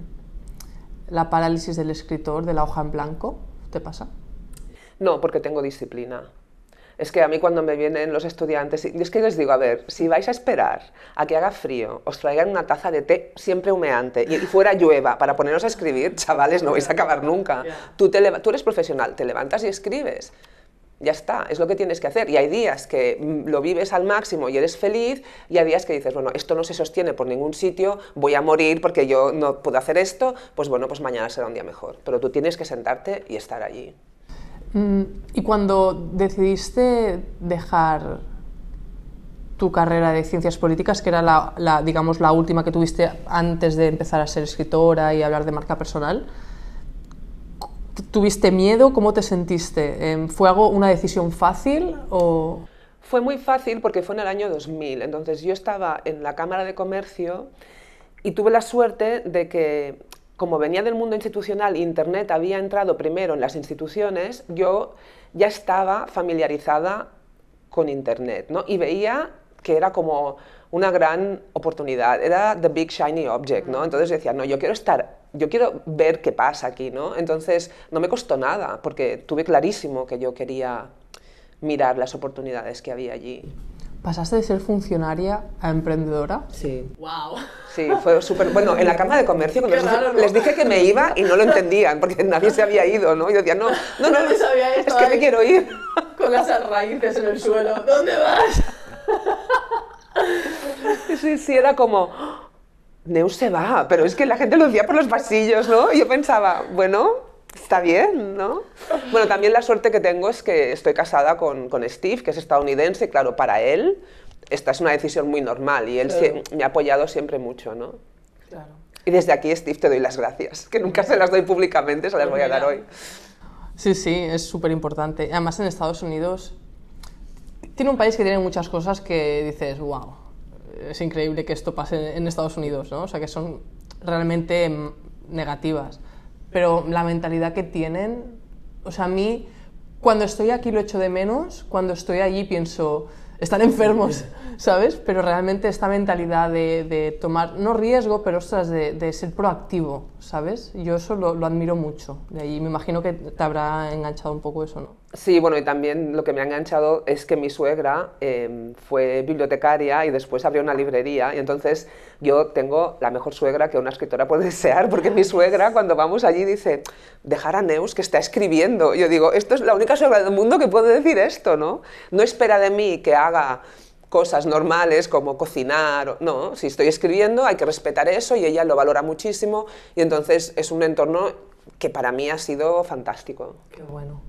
la parálisis del escritor, de la hoja en blanco? ¿Te pasa? No, porque tengo disciplina. Es que a mí cuando me vienen los estudiantes, y es que les digo, a ver, si vais a esperar a que haga frío, os traigan una taza de té siempre humeante y fuera llueva para poneros a escribir, chavales, no vais a acabar nunca. Tú, te, tú eres profesional, te levantas y escribes. Ya está, es lo que tienes que hacer. Y hay días que lo vives al máximo y eres feliz, y hay días que dices, bueno, esto no se sostiene por ningún sitio, voy a morir porque yo no puedo hacer esto, pues bueno, pues mañana será un día mejor. Pero tú tienes que sentarte y estar allí. Y cuando decidiste dejar tu carrera de ciencias políticas, que era la, la, digamos, la última que tuviste antes de empezar a ser escritora y hablar de marca personal, ¿tuviste miedo? ¿Cómo te sentiste? ¿Fue algo, una decisión fácil o...? Fue muy fácil porque fue en el año dos mil, entonces yo estaba en la Cámara de Comercio y tuve la suerte de que, como venía del mundo institucional e Internet había entrado primero en las instituciones, yo ya estaba familiarizada con Internet, ¿no? Y veía que era como una gran oportunidad, era the big shiny object, ¿no? Entonces decía, no, yo quiero estar, yo quiero ver qué pasa aquí, ¿no? Entonces no me costó nada, porque tuve clarísimo que yo quería mirar las oportunidades que había allí. ¿Pasaste de ser funcionaria a emprendedora? Sí. ¡Wow! Sí, fue súper... Bueno, en la Cámara de Comercio, cuando les, raro, les dije que me iba y no lo entendían, porque nadie se había ido, ¿no? Y yo decía, no, no, no, no es, sabía esto, es que me quiero ir. Con las raíces en el suelo. ¿Dónde vas? Sí, sí, era como... Neus se va, pero es que la gente lo decía por los pasillos, ¿no? Y yo pensaba, bueno... Está bien, ¿no? Bueno, también la suerte que tengo es que estoy casada con, con Steve, que es estadounidense, y claro, para él esta es una decisión muy normal y él claro. se, me ha apoyado siempre mucho, ¿no? Claro. Y desde aquí, Steve, te doy las gracias, que nunca se las doy públicamente, se las voy a dar hoy. Sí, sí, es súper importante. Además, en Estados Unidos tiene un país que tiene muchas cosas que dices, wow, es increíble que esto pase en Estados Unidos, ¿no? O sea, que son realmente negativas. Pero la mentalidad que tienen, o sea, a mí, cuando estoy aquí lo echo de menos, cuando estoy allí pienso, están enfermos, ¿sabes? Pero realmente esta mentalidad de, de tomar, no riesgo, pero ostras, de, de ser proactivo, ¿sabes? Yo eso lo, lo admiro mucho, de allí me imagino que te habrá enganchado un poco eso, ¿no? Sí, bueno, y también lo que me ha enganchado es que mi suegra eh, fue bibliotecaria y después abrió una librería, y entonces yo tengo la mejor suegra que una escritora puede desear, porque mi suegra cuando vamos allí dice, dejar a Neus que está escribiendo. Yo digo, esto es la única suegra del mundo que puede decir esto, ¿no? No espera de mí que haga cosas normales como cocinar, no, si estoy escribiendo hay que respetar eso y ella lo valora muchísimo, y entonces es un entorno que para mí ha sido fantástico. Qué bueno.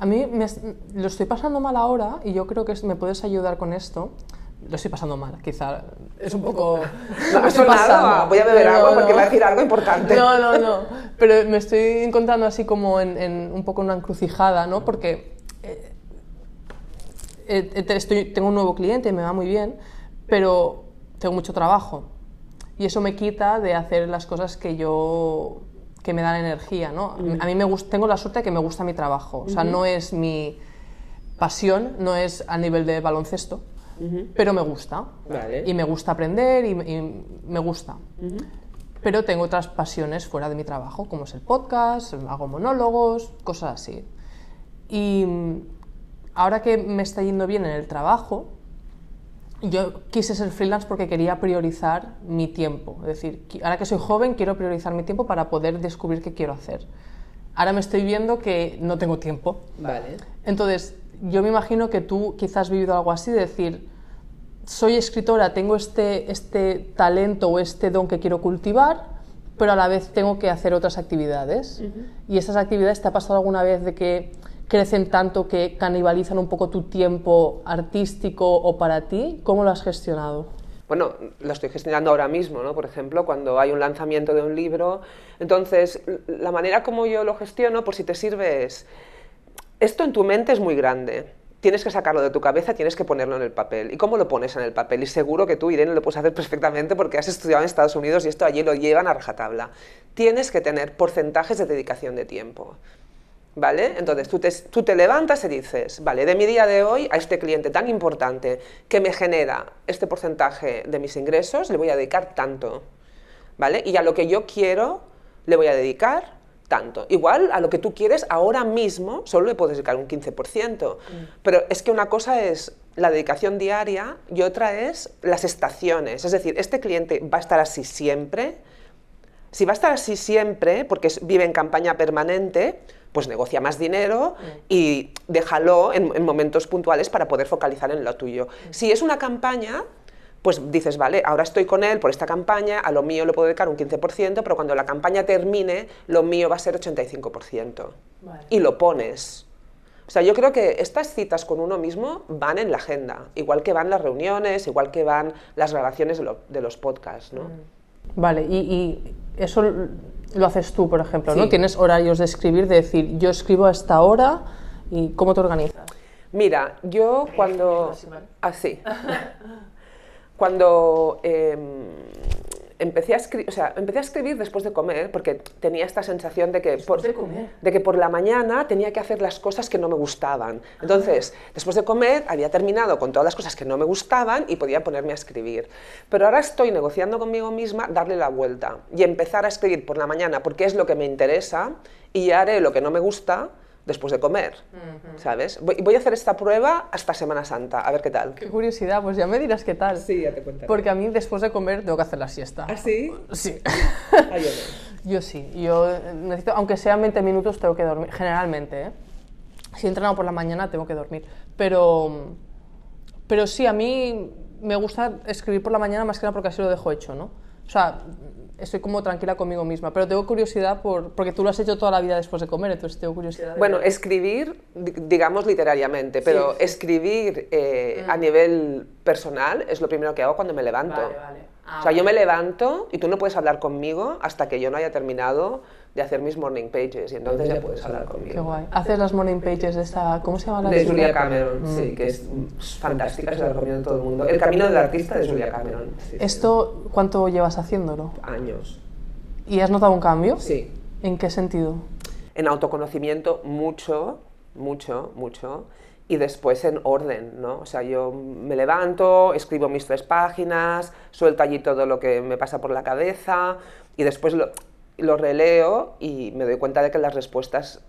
A mí me, lo estoy pasando mal ahora y yo creo que me puedes ayudar con esto. Lo estoy pasando mal, quizá es un poco... No, me estoy pasando. Voy a beber agua porque va a decir algo importante. No, no, no. Pero me estoy encontrando así como en, en un poco una encrucijada, ¿no? Porque eh, eh, estoy, tengo un nuevo cliente, me va muy bien, pero tengo mucho trabajo. Y eso me quita de hacer las cosas que yo... que me dan energía, ¿no? A mí me gusta, tengo la suerte de que me gusta mi trabajo, o sea, uh-huh. no es mi pasión, no es a nivel de baloncesto, uh-huh. pero me gusta, vale. y me gusta aprender y, y me gusta, uh-huh. pero tengo otras pasiones fuera de mi trabajo, como es el podcast, hago monólogos, cosas así, y ahora que me está yendo bien en el trabajo, yo quise ser freelance porque quería priorizar mi tiempo, es decir, ahora que soy joven quiero priorizar mi tiempo para poder descubrir qué quiero hacer. Ahora me estoy viendo que no tengo tiempo. Vale. Entonces, yo me imagino que tú quizás has vivido algo así, de decir, soy escritora, tengo este, este talento o este don que quiero cultivar, pero a la vez tengo que hacer otras actividades. Uh-huh. Y esas actividades, ¿te ha pasado alguna vez de que crecen tanto que canibalizan un poco tu tiempo artístico o para ti? ¿Cómo lo has gestionado? Bueno, lo estoy gestionando ahora mismo, ¿no? Por ejemplo, cuando hay un lanzamiento de un libro. Entonces, la manera como yo lo gestiono, por si te sirve, es... Esto en tu mente es muy grande. Tienes que sacarlo de tu cabeza, tienes que ponerlo en el papel. ¿Y cómo lo pones en el papel? Y seguro que tú, Irene, lo puedes hacer perfectamente porque has estudiado en Estados Unidos y esto allí lo llevan a rajatabla. Tienes que tener porcentajes de dedicación de tiempo. ¿Vale? Entonces tú te, tú te levantas y dices, vale, de mi día de hoy a este cliente tan importante que me genera este porcentaje de mis ingresos, le voy a dedicar tanto, ¿vale? Y a lo que yo quiero le voy a dedicar tanto. Igual a lo que tú quieres ahora mismo solo le puedes dedicar un quince por ciento, mm. pero es que una cosa es la dedicación diaria y otra es las estaciones, es decir, este cliente va a estar así siempre. Si va a estar así siempre, porque vive en campaña permanente, pues negocia más dinero y déjalo en, en momentos puntuales para poder focalizar en lo tuyo. Si es una campaña, pues dices, vale, ahora estoy con él por esta campaña, a lo mío le puedo dedicar un quince por ciento, pero cuando la campaña termine, lo mío va a ser ochenta y cinco por ciento. Vale. Y lo pones. O sea, yo creo que estas citas con uno mismo van en la agenda, igual que van las reuniones, igual que van las grabaciones de, lo, de los podcasts, ¿no? Vale, y, y eso lo haces tú, por ejemplo, sí. ¿no? Tienes horarios de escribir, de decir, yo escribo a esta hora, ¿y cómo te organizas? Mira, yo cuando... Así. Ah, cuando eh, empecé, a escribir, o sea, empecé a escribir después de comer, porque tenía esta sensación de que, por, de, comer. de que por la mañana tenía que hacer las cosas que no me gustaban. Entonces, ah. después de comer, había terminado con todas las cosas que no me gustaban y podía ponerme a escribir. Pero ahora estoy negociando conmigo misma darle la vuelta y empezar a escribir por la mañana porque es lo que me interesa y ya haré lo que no me gusta después de comer, uh-huh. ¿sabes? Voy, voy a hacer esta prueba hasta Semana Santa, a ver qué tal. Qué curiosidad, pues ya me dirás qué tal. Sí, ya te cuento. Porque a mí después de comer tengo que hacer la siesta. ¿Ah, sí? Sí. Ah, yo, no. Yo sí, yo necesito, aunque sean veinte minutos tengo que dormir, generalmente, ¿eh? Si he entrenado por la mañana tengo que dormir, pero, pero sí, a mí me gusta escribir por la mañana más que nada porque así lo dejo hecho, ¿no? O sea, estoy como tranquila conmigo misma, pero tengo curiosidad por, porque tú lo has hecho toda la vida después de comer, entonces tengo curiosidad. De bueno, ver. Escribir, digamos literariamente, pero sí, sí. escribir eh, mm. a nivel personal es lo primero que hago cuando me levanto. Vale, vale. Ah, o sea, vale. yo me levanto y tú no puedes hablar conmigo hasta que yo no haya terminado de hacer mis morning pages, y entonces sí, ya puedes hablar conmigo. Qué guay. Haces las morning pages de esta, ¿cómo se llama la de Julia Cameron? Mm. Sí, que es fantástica, se la recomiendo a todo el mundo. El camino del artista de Julia Cameron. Sí, ¿esto sí. cuánto llevas haciéndolo? Años. ¿Y has notado un cambio? Sí. ¿En qué sentido? En autoconocimiento, mucho, mucho, mucho. Y después en orden, ¿no? O sea, yo me levanto, escribo mis tres páginas, suelto allí todo lo que me pasa por la cabeza y después lo, lo releo y me doy cuenta de que las respuestas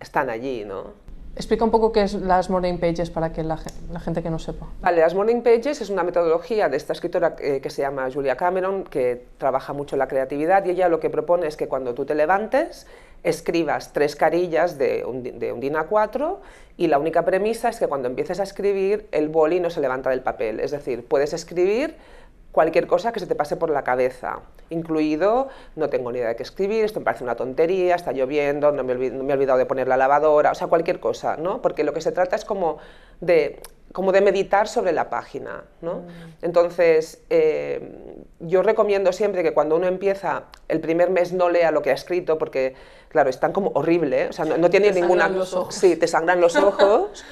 están allí, ¿no? Explica un poco qué es las morning pages para que la, la gente que no sepa. Vale, las morning pages es una metodología de esta escritora que, que se llama Julia Cameron, que trabaja mucho la creatividad, y ella lo que propone es que cuando tú te levantes escribas tres carillas de un, de un DIN A cuatro y la única premisa es que cuando empieces a escribir el boli no se levanta del papel, es decir, puedes escribir cualquier cosa que se te pase por la cabeza, incluido, no tengo ni idea de qué escribir, esto me parece una tontería, está lloviendo, no me, olvid, no me he olvidado de poner la lavadora, o sea, cualquier cosa, ¿no? Porque lo que se trata es como de, como de meditar sobre la página, ¿no? Mm. Entonces, eh, yo recomiendo siempre que cuando uno empieza el primer mes no lea lo que ha escrito, porque, claro, es tan como horrible, ¿eh? O sea, no, no tiene ninguna... Los ojos. Sí, te sangran los ojos,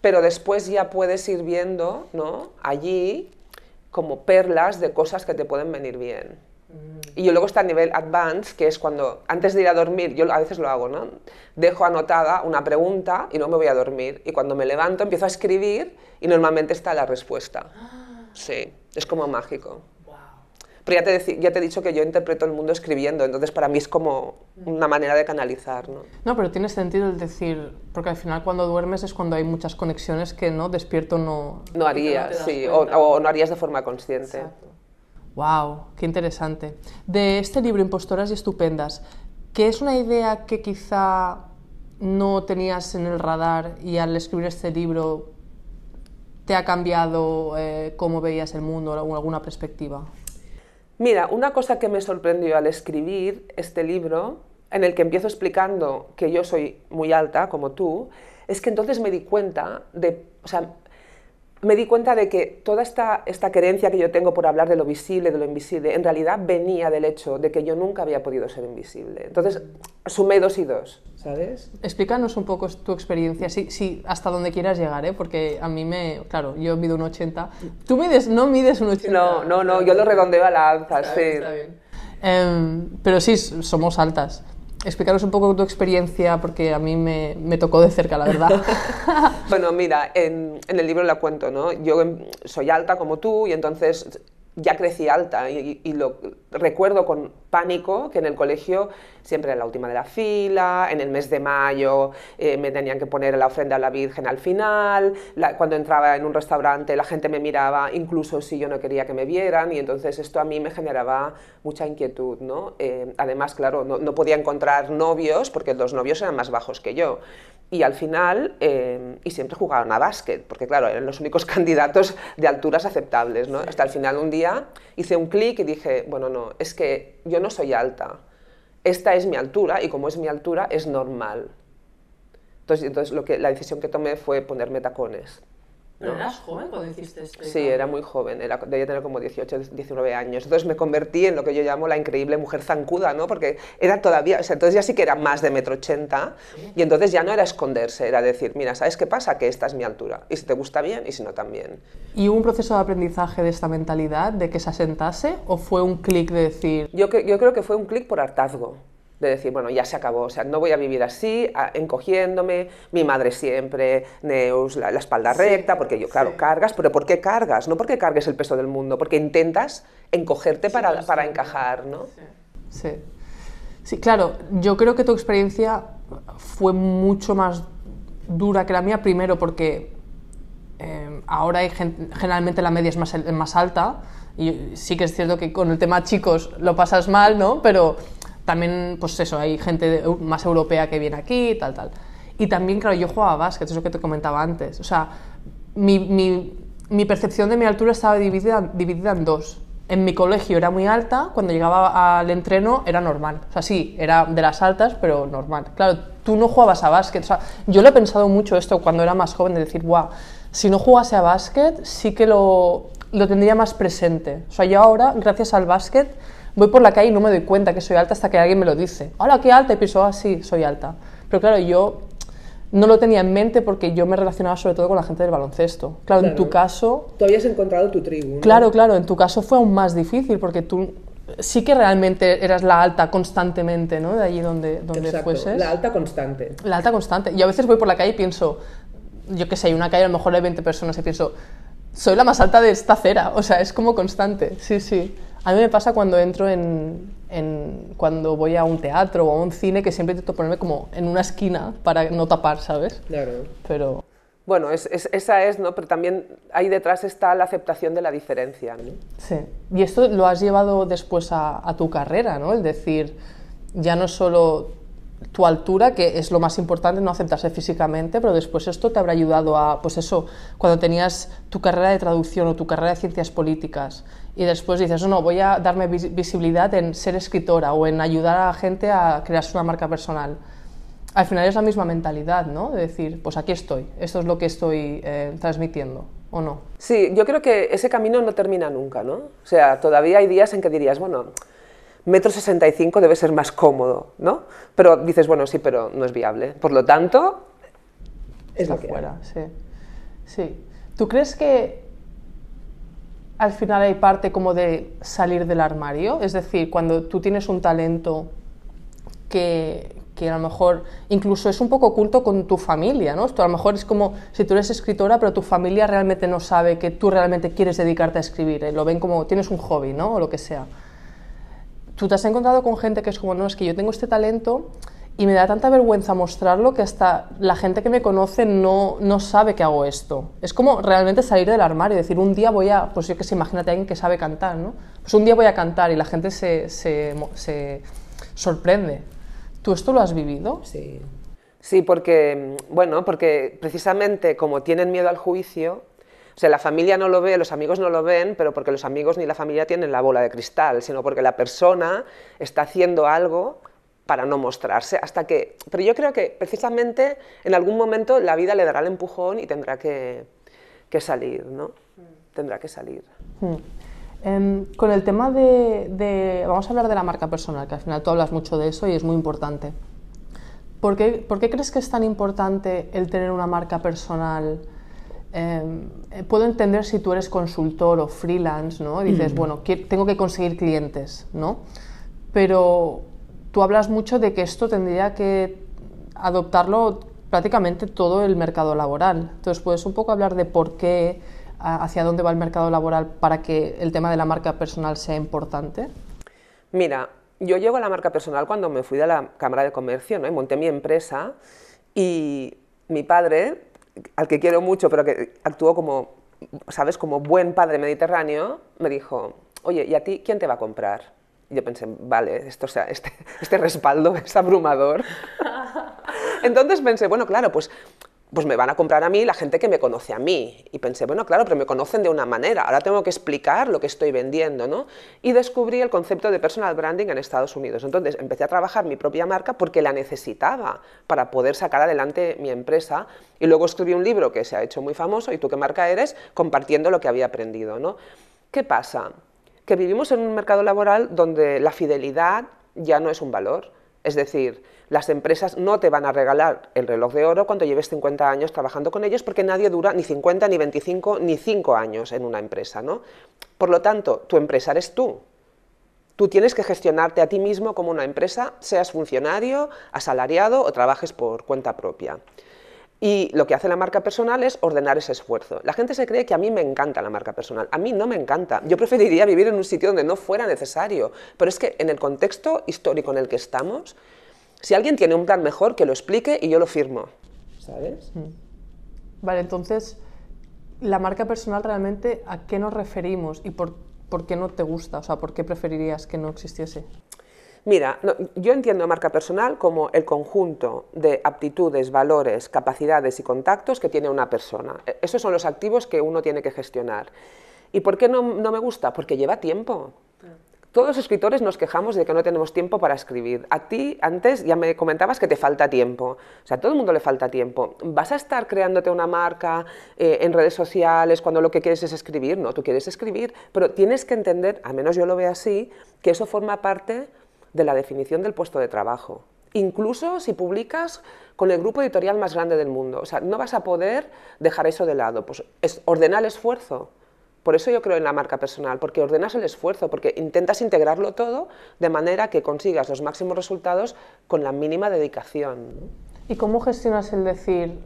pero después ya puedes ir viendo, ¿no? Allí... como perlas de cosas que te pueden venir bien. Mm. Y yo luego está a nivel advanced, que es cuando, antes de ir a dormir, yo a veces lo hago, ¿no? Dejo anotada una pregunta y no me voy a dormir. Y cuando me levanto empiezo a escribir y normalmente está la respuesta. Ah. Sí, es como mágico. Wow. Pero ya te, ya te he dicho que yo interpreto el mundo escribiendo, entonces para mí es como una manera de canalizar, ¿no? No, pero tiene sentido el decir, porque al final cuando duermes es cuando hay muchas conexiones que no, despierto no... No harías, no sí, o, o no harías de forma consciente. Exacto. Wow, qué interesante. De este libro, Impostoras y Estupendas, que es una idea que quizá no tenías en el radar y al escribir este libro te ha cambiado eh, cómo veías el mundo o alguna perspectiva. Mira, una cosa que me sorprendió al escribir este libro, en el que empiezo explicando que yo soy muy alta, como tú, es que entonces me di cuenta de, o sea, me di cuenta de que toda esta, esta creencia que yo tengo por hablar de lo visible, de lo invisible, en realidad venía del hecho de que yo nunca había podido ser invisible. Entonces, sumé dos y dos, ¿sabes? Explícanos un poco tu experiencia, sí, sí, hasta donde quieras llegar, ¿eh? Porque a mí me... Claro, yo mido un ochenta. Tú mides, no mides un ochenta. No, no, no, yo lo redondeo a la alza, está sí. Bien, está bien. Eh, pero sí, somos altas. explicaros un poco tu experiencia, porque a mí me, me tocó de cerca, la verdad. Bueno, mira, en, en el libro la cuento, ¿no? Yo soy alta como tú y entonces ya crecí alta y, y lo recuerdo con pánico que en el colegio siempre era la última de la fila, en el mes de mayo eh, me tenían que poner la ofrenda a la Virgen al final, la, cuando entraba en un restaurante la gente me miraba incluso si yo no quería que me vieran, y entonces esto a mí me generaba mucha inquietud, ¿no? Eh, además, claro, no, no podía encontrar novios porque los novios eran más bajos que yo. Y al final, eh, y siempre jugaban a básquet, porque claro, eran los únicos candidatos de alturas aceptables, ¿no? Sí. Hasta el final un día hice un clic y dije, bueno, no, es que yo no soy alta, esta es mi altura y como es mi altura es normal. Entonces, entonces lo que, la decisión que tomé fue ponerme tacones. ¿No? ¿Pero eras joven cuando hiciste esto? Sí, era muy joven, era, debía tener como dieciocho, diecinueve años. Entonces me convertí en lo que yo llamo la increíble mujer zancuda, ¿no? Porque era todavía, o sea, entonces ya sí que era más de metro ochenta, y entonces ya no era esconderse, era decir, mira, ¿sabes qué pasa? Que esta es mi altura, y si te gusta bien, y si no también. ¿Y hubo un proceso de aprendizaje de esta mentalidad, de que se asentase, o fue un clic de decir...? Yo, yo creo que fue un clic por hartazgo. De decir, bueno, ya se acabó, o sea, no voy a vivir así, a, encogiéndome, mi madre siempre, Neus, la, la espalda sí, recta, porque yo, claro, sí. cargas, pero ¿por qué cargas? No porque cargues el peso del mundo, porque intentas encogerte sí, para, sí, para sí, encajar, ¿no? Sí. sí, sí, claro, yo creo que tu experiencia fue mucho más dura que la mía, primero porque eh, ahora hay gen generalmente la media es más, más alta, y sí que es cierto que con el tema chicos lo pasas mal, ¿no? Pero... también, pues eso, hay gente más europea que viene aquí y tal, tal. Y también, claro, yo jugaba a básquet, eso que te comentaba antes. O sea, mi, mi, mi percepción de mi altura estaba dividida, dividida en dos. En mi colegio era muy alta, cuando llegaba al entreno era normal. O sea, sí, era de las altas, pero normal. Claro, tú no jugabas a básquet. O sea, yo lo he pensado mucho esto cuando era más joven, de decir, guau, si no jugase a básquet, sí que lo, lo tendría más presente. O sea, yo ahora, gracias al básquet, voy por la calle y no me doy cuenta que soy alta hasta que alguien me lo dice. Hola, qué alta, y pienso, ah, sí, soy alta. Pero claro, yo no lo tenía en mente porque yo me relacionaba sobre todo con la gente del baloncesto. Claro, claro. En tu caso... Tú habías encontrado tu tribu, ¿no? Claro, claro, en tu caso fue aún más difícil porque tú sí que realmente eras la alta constantemente, ¿no? De allí donde, donde Exacto, fueses. la alta constante. La alta constante. Y a veces voy por la calle y pienso, yo qué sé, hay una calle a lo mejor hay veinte personas y pienso, soy la más alta de esta acera. O sea, es como constante, sí, sí. A mí me pasa cuando entro en, en... cuando voy a un teatro o a un cine, que siempre intento ponerme como en una esquina para no tapar, ¿sabes? Claro. Pero... Bueno, es, es, esa es, ¿no? Pero también ahí detrás está la aceptación de la diferencia, ¿no? Sí. Y esto lo has llevado después a, a tu carrera, ¿no? Es decir, ya no solo tu altura, que es lo más importante, no aceptarse físicamente, pero después esto te habrá ayudado a, pues eso, cuando tenías tu carrera de traducción o tu carrera de ciencias políticas, y después dices, no, no, voy a darme visibilidad en ser escritora o en ayudar a la gente a crearse una marca personal. Al final es la misma mentalidad, ¿no? De decir, pues aquí estoy, esto es lo que estoy eh, transmitiendo, ¿o no? Sí, yo creo que ese camino no termina nunca, ¿no? O sea, todavía hay días en que dirías, bueno, metro sesenta y cinco debe ser más cómodo, ¿no? Pero dices, bueno, sí, pero no es viable. Por lo tanto, es lo que fuera, sí. Sí. ¿Tú crees que al final hay parte como de salir del armario? Es decir, cuando tú tienes un talento que, que a lo mejor incluso es un poco oculto con tu familia, ¿no? Esto a lo mejor es como si tú eres escritora, pero tu familia realmente no sabe que tú realmente quieres dedicarte a escribir, ¿eh? Lo ven como tienes un hobby, ¿no? O lo que sea. Tú te has encontrado con gente que es como, no, es que yo tengo este talento y me da tanta vergüenza mostrarlo que hasta la gente que me conoce no, no sabe que hago esto. Es como realmente salir del armario, decir, un día voy a, pues yo que sé, imagínate a alguien que sabe cantar, ¿no? Pues un día voy a cantar y la gente se, se, se sorprende. ¿Tú esto lo has vivido? Sí. Sí, porque, bueno, porque precisamente como tienen miedo al juicio, o sea, la familia no lo ve, los amigos no lo ven, pero porque los amigos ni la familia tienen la bola de cristal, sino porque la persona está haciendo algo para no mostrarse hasta que... Pero yo creo que precisamente en algún momento la vida le dará el empujón y tendrá que, que salir, ¿no? Mm. Tendrá que salir. Mm. Eh, con el tema de, de... Vamos a hablar de la marca personal, que al final tú hablas mucho de eso y es muy importante. ¿Por qué, por qué crees que es tan importante el tener una marca personal? Eh, puedo entender si tú eres consultor o freelance, ¿no? Y dices, mm. bueno, que, tengo que conseguir clientes, ¿no? Pero Tú hablas mucho de que esto tendría que adoptarlo prácticamente todo el mercado laboral. Entonces, ¿puedes un poco hablar de por qué, hacia dónde va el mercado laboral para que el tema de la marca personal sea importante? Mira, yo llego a la marca personal cuando me fui de la Cámara de Comercio, ¿no? Y monté mi empresa, y mi padre, al que quiero mucho, pero que actuó como, ¿sabes?, como buen padre mediterráneo, me dijo, oye, ¿y a ti quién te va a comprar? Y yo pensé, vale, esto, o sea, este, este respaldo es abrumador. Entonces pensé, bueno, claro, pues, pues me van a comprar a mí la gente que me conoce a mí. Y pensé, bueno, claro, pero me conocen de una manera, ahora tengo que explicar lo que estoy vendiendo, ¿no? Y descubrí el concepto de personal branding en Estados Unidos. Entonces empecé a trabajar mi propia marca porque la necesitaba para poder sacar adelante mi empresa. Y luego escribí un libro que se ha hecho muy famoso, ¿Y tú qué marca eres?, compartiendo lo que había aprendido, ¿no? ¿Qué pasa? Que vivimos en un mercado laboral donde la fidelidad ya no es un valor. Es decir, las empresas no te van a regalar el reloj de oro cuando lleves cincuenta años trabajando con ellos, porque nadie dura ni cincuenta, ni veinticinco, ni cinco años en una empresa, ¿no? Por lo tanto, tu empresa eres tú. Tú tienes que gestionarte a ti mismo como una empresa, seas funcionario, asalariado o trabajes por cuenta propia. Y lo que hace la marca personal es ordenar ese esfuerzo. La gente se cree que a mí me encanta la marca personal. A mí no me encanta. Yo preferiría vivir en un sitio donde no fuera necesario. Pero es que en el contexto histórico en el que estamos, si alguien tiene un plan mejor, que lo explique y yo lo firmo, ¿sabes? Vale, entonces, la marca personal realmente, ¿a qué nos referimos? ¿Y por, por qué no te gusta? O sea, ¿por qué preferirías que no existiese? Mira, no, yo entiendo marca personal como el conjunto de aptitudes, valores, capacidades y contactos que tiene una persona. Esos son los activos que uno tiene que gestionar. ¿Y por qué no, no me gusta? Porque lleva tiempo. Todos los escritores nos quejamos de que no tenemos tiempo para escribir. A ti, antes, ya me comentabas que te falta tiempo. O sea, a todo el mundo le falta tiempo. ¿Vas a estar creándote una marca eh, en redes sociales cuando lo que quieres es escribir? No, tú quieres escribir, pero tienes que entender, al menos yo lo veo así, que eso forma parte de la definición del puesto de trabajo. Incluso si publicas con el grupo editorial más grande del mundo. O sea, no vas a poder dejar eso de lado. Pues es ordenar el esfuerzo. Por eso yo creo en la marca personal, porque ordenas el esfuerzo, porque intentas integrarlo todo de manera que consigas los máximos resultados con la mínima dedicación. ¿Y cómo gestionas el decir,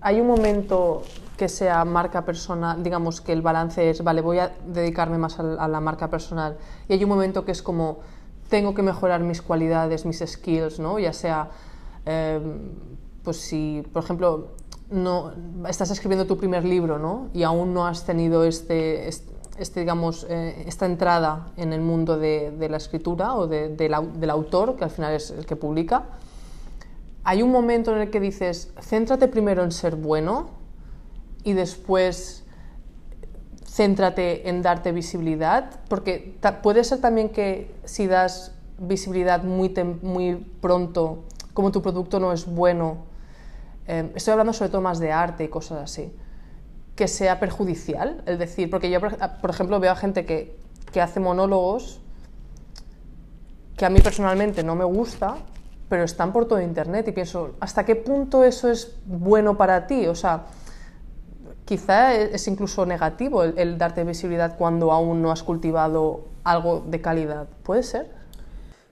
hay un momento que sea marca personal, digamos que el balance es, vale, voy a dedicarme más a la marca personal, y hay un momento que es como, tengo que mejorar mis cualidades, mis skills, ¿no? Ya sea, eh, pues si, por ejemplo, no, estás escribiendo tu primer libro, ¿no? Y aún no has tenido este, este digamos, eh, esta entrada en el mundo de, de la escritura o de, de la, del autor, que al final es el que publica. Hay un momento en el que dices, céntrate primero en ser bueno y después céntrate en darte visibilidad, porque puede ser también que si das visibilidad muy, muy pronto, como tu producto no es bueno, eh, estoy hablando sobre todo más de arte y cosas así, que sea perjudicial, es decir, porque yo, por ejemplo, veo a gente que, que hace monólogos que a mí personalmente no me gusta, pero están por todo internet y pienso, ¿hasta qué punto eso es bueno para ti? O sea, quizá es incluso negativo el, el darte visibilidad cuando aún no has cultivado algo de calidad. ¿Puede ser?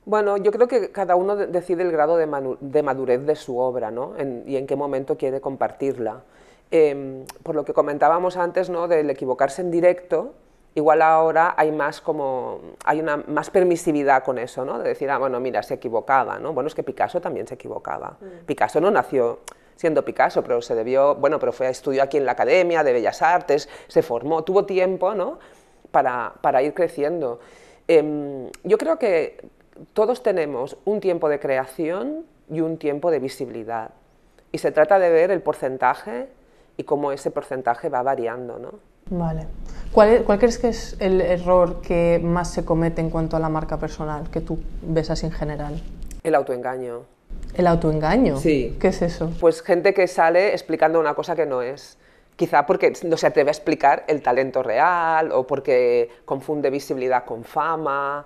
Bueno, yo creo que cada uno decide el grado de, de madurez de su obra, ¿no? En, y en qué momento quiere compartirla. Eh, por lo que comentábamos antes, ¿no?, del equivocarse en directo, igual ahora hay más como hay una más permisividad con eso, ¿no? De decir, ah, bueno, mira, se equivocaba, ¿no? Bueno, es que Picasso también se equivocaba. Mm. Picasso no nació siendo Picasso, pero se debió, bueno, pero fue, estudió aquí en la Academia de Bellas Artes, se formó, tuvo tiempo, ¿no?, para, para ir creciendo. Eh, yo creo que todos tenemos un tiempo de creación y un tiempo de visibilidad, y se trata de ver el porcentaje y cómo ese porcentaje va variando, ¿no? Vale. ¿Cuál, cuál crees que es el error que más se comete en cuanto a la marca personal, que tú ves así en general? El autoengaño. ¿El autoengaño? Sí. ¿Qué es eso? Pues gente que sale explicando una cosa que no es. Quizá porque no se atreve a explicar el talento real o porque confunde visibilidad con fama.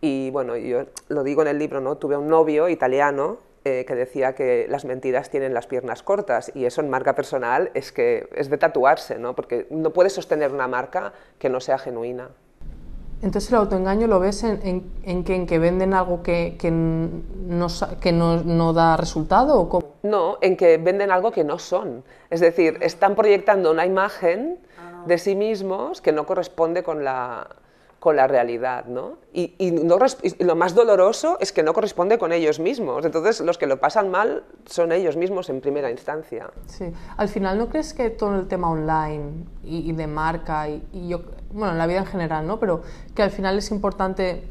Y bueno, yo lo digo en el libro, ¿no? Tuve un novio italiano eh, que decía que las mentiras tienen las piernas cortas, y eso en marca personal es que es de tatuarse, ¿no? Porque no puedes sostener una marca que no sea genuina. Entonces el autoengaño lo ves en, en, en, que, en que venden algo que, que, no, que no, no da resultado, ¿o cómo? No, en que venden algo que no son. Es decir, están proyectando una imagen de sí mismos que no corresponde con la, con la realidad, ¿no? Y, y, no y lo más doloroso es que no corresponde con ellos mismos. Entonces los que lo pasan mal son ellos mismos en primera instancia. Sí. Al final, ¿no crees que todo el tema online y, y de marca y, y yo... bueno, en la vida en general, ¿no? Pero que al final es importante,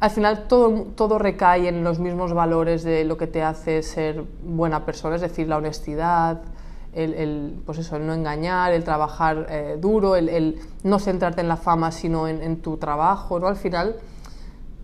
al final todo, todo recae en los mismos valores de lo que te hace ser buena persona, es decir, la honestidad, el, el, pues eso, el no engañar, el trabajar eh, duro, el, el no centrarte en la fama sino en, en tu trabajo, ¿no? Al final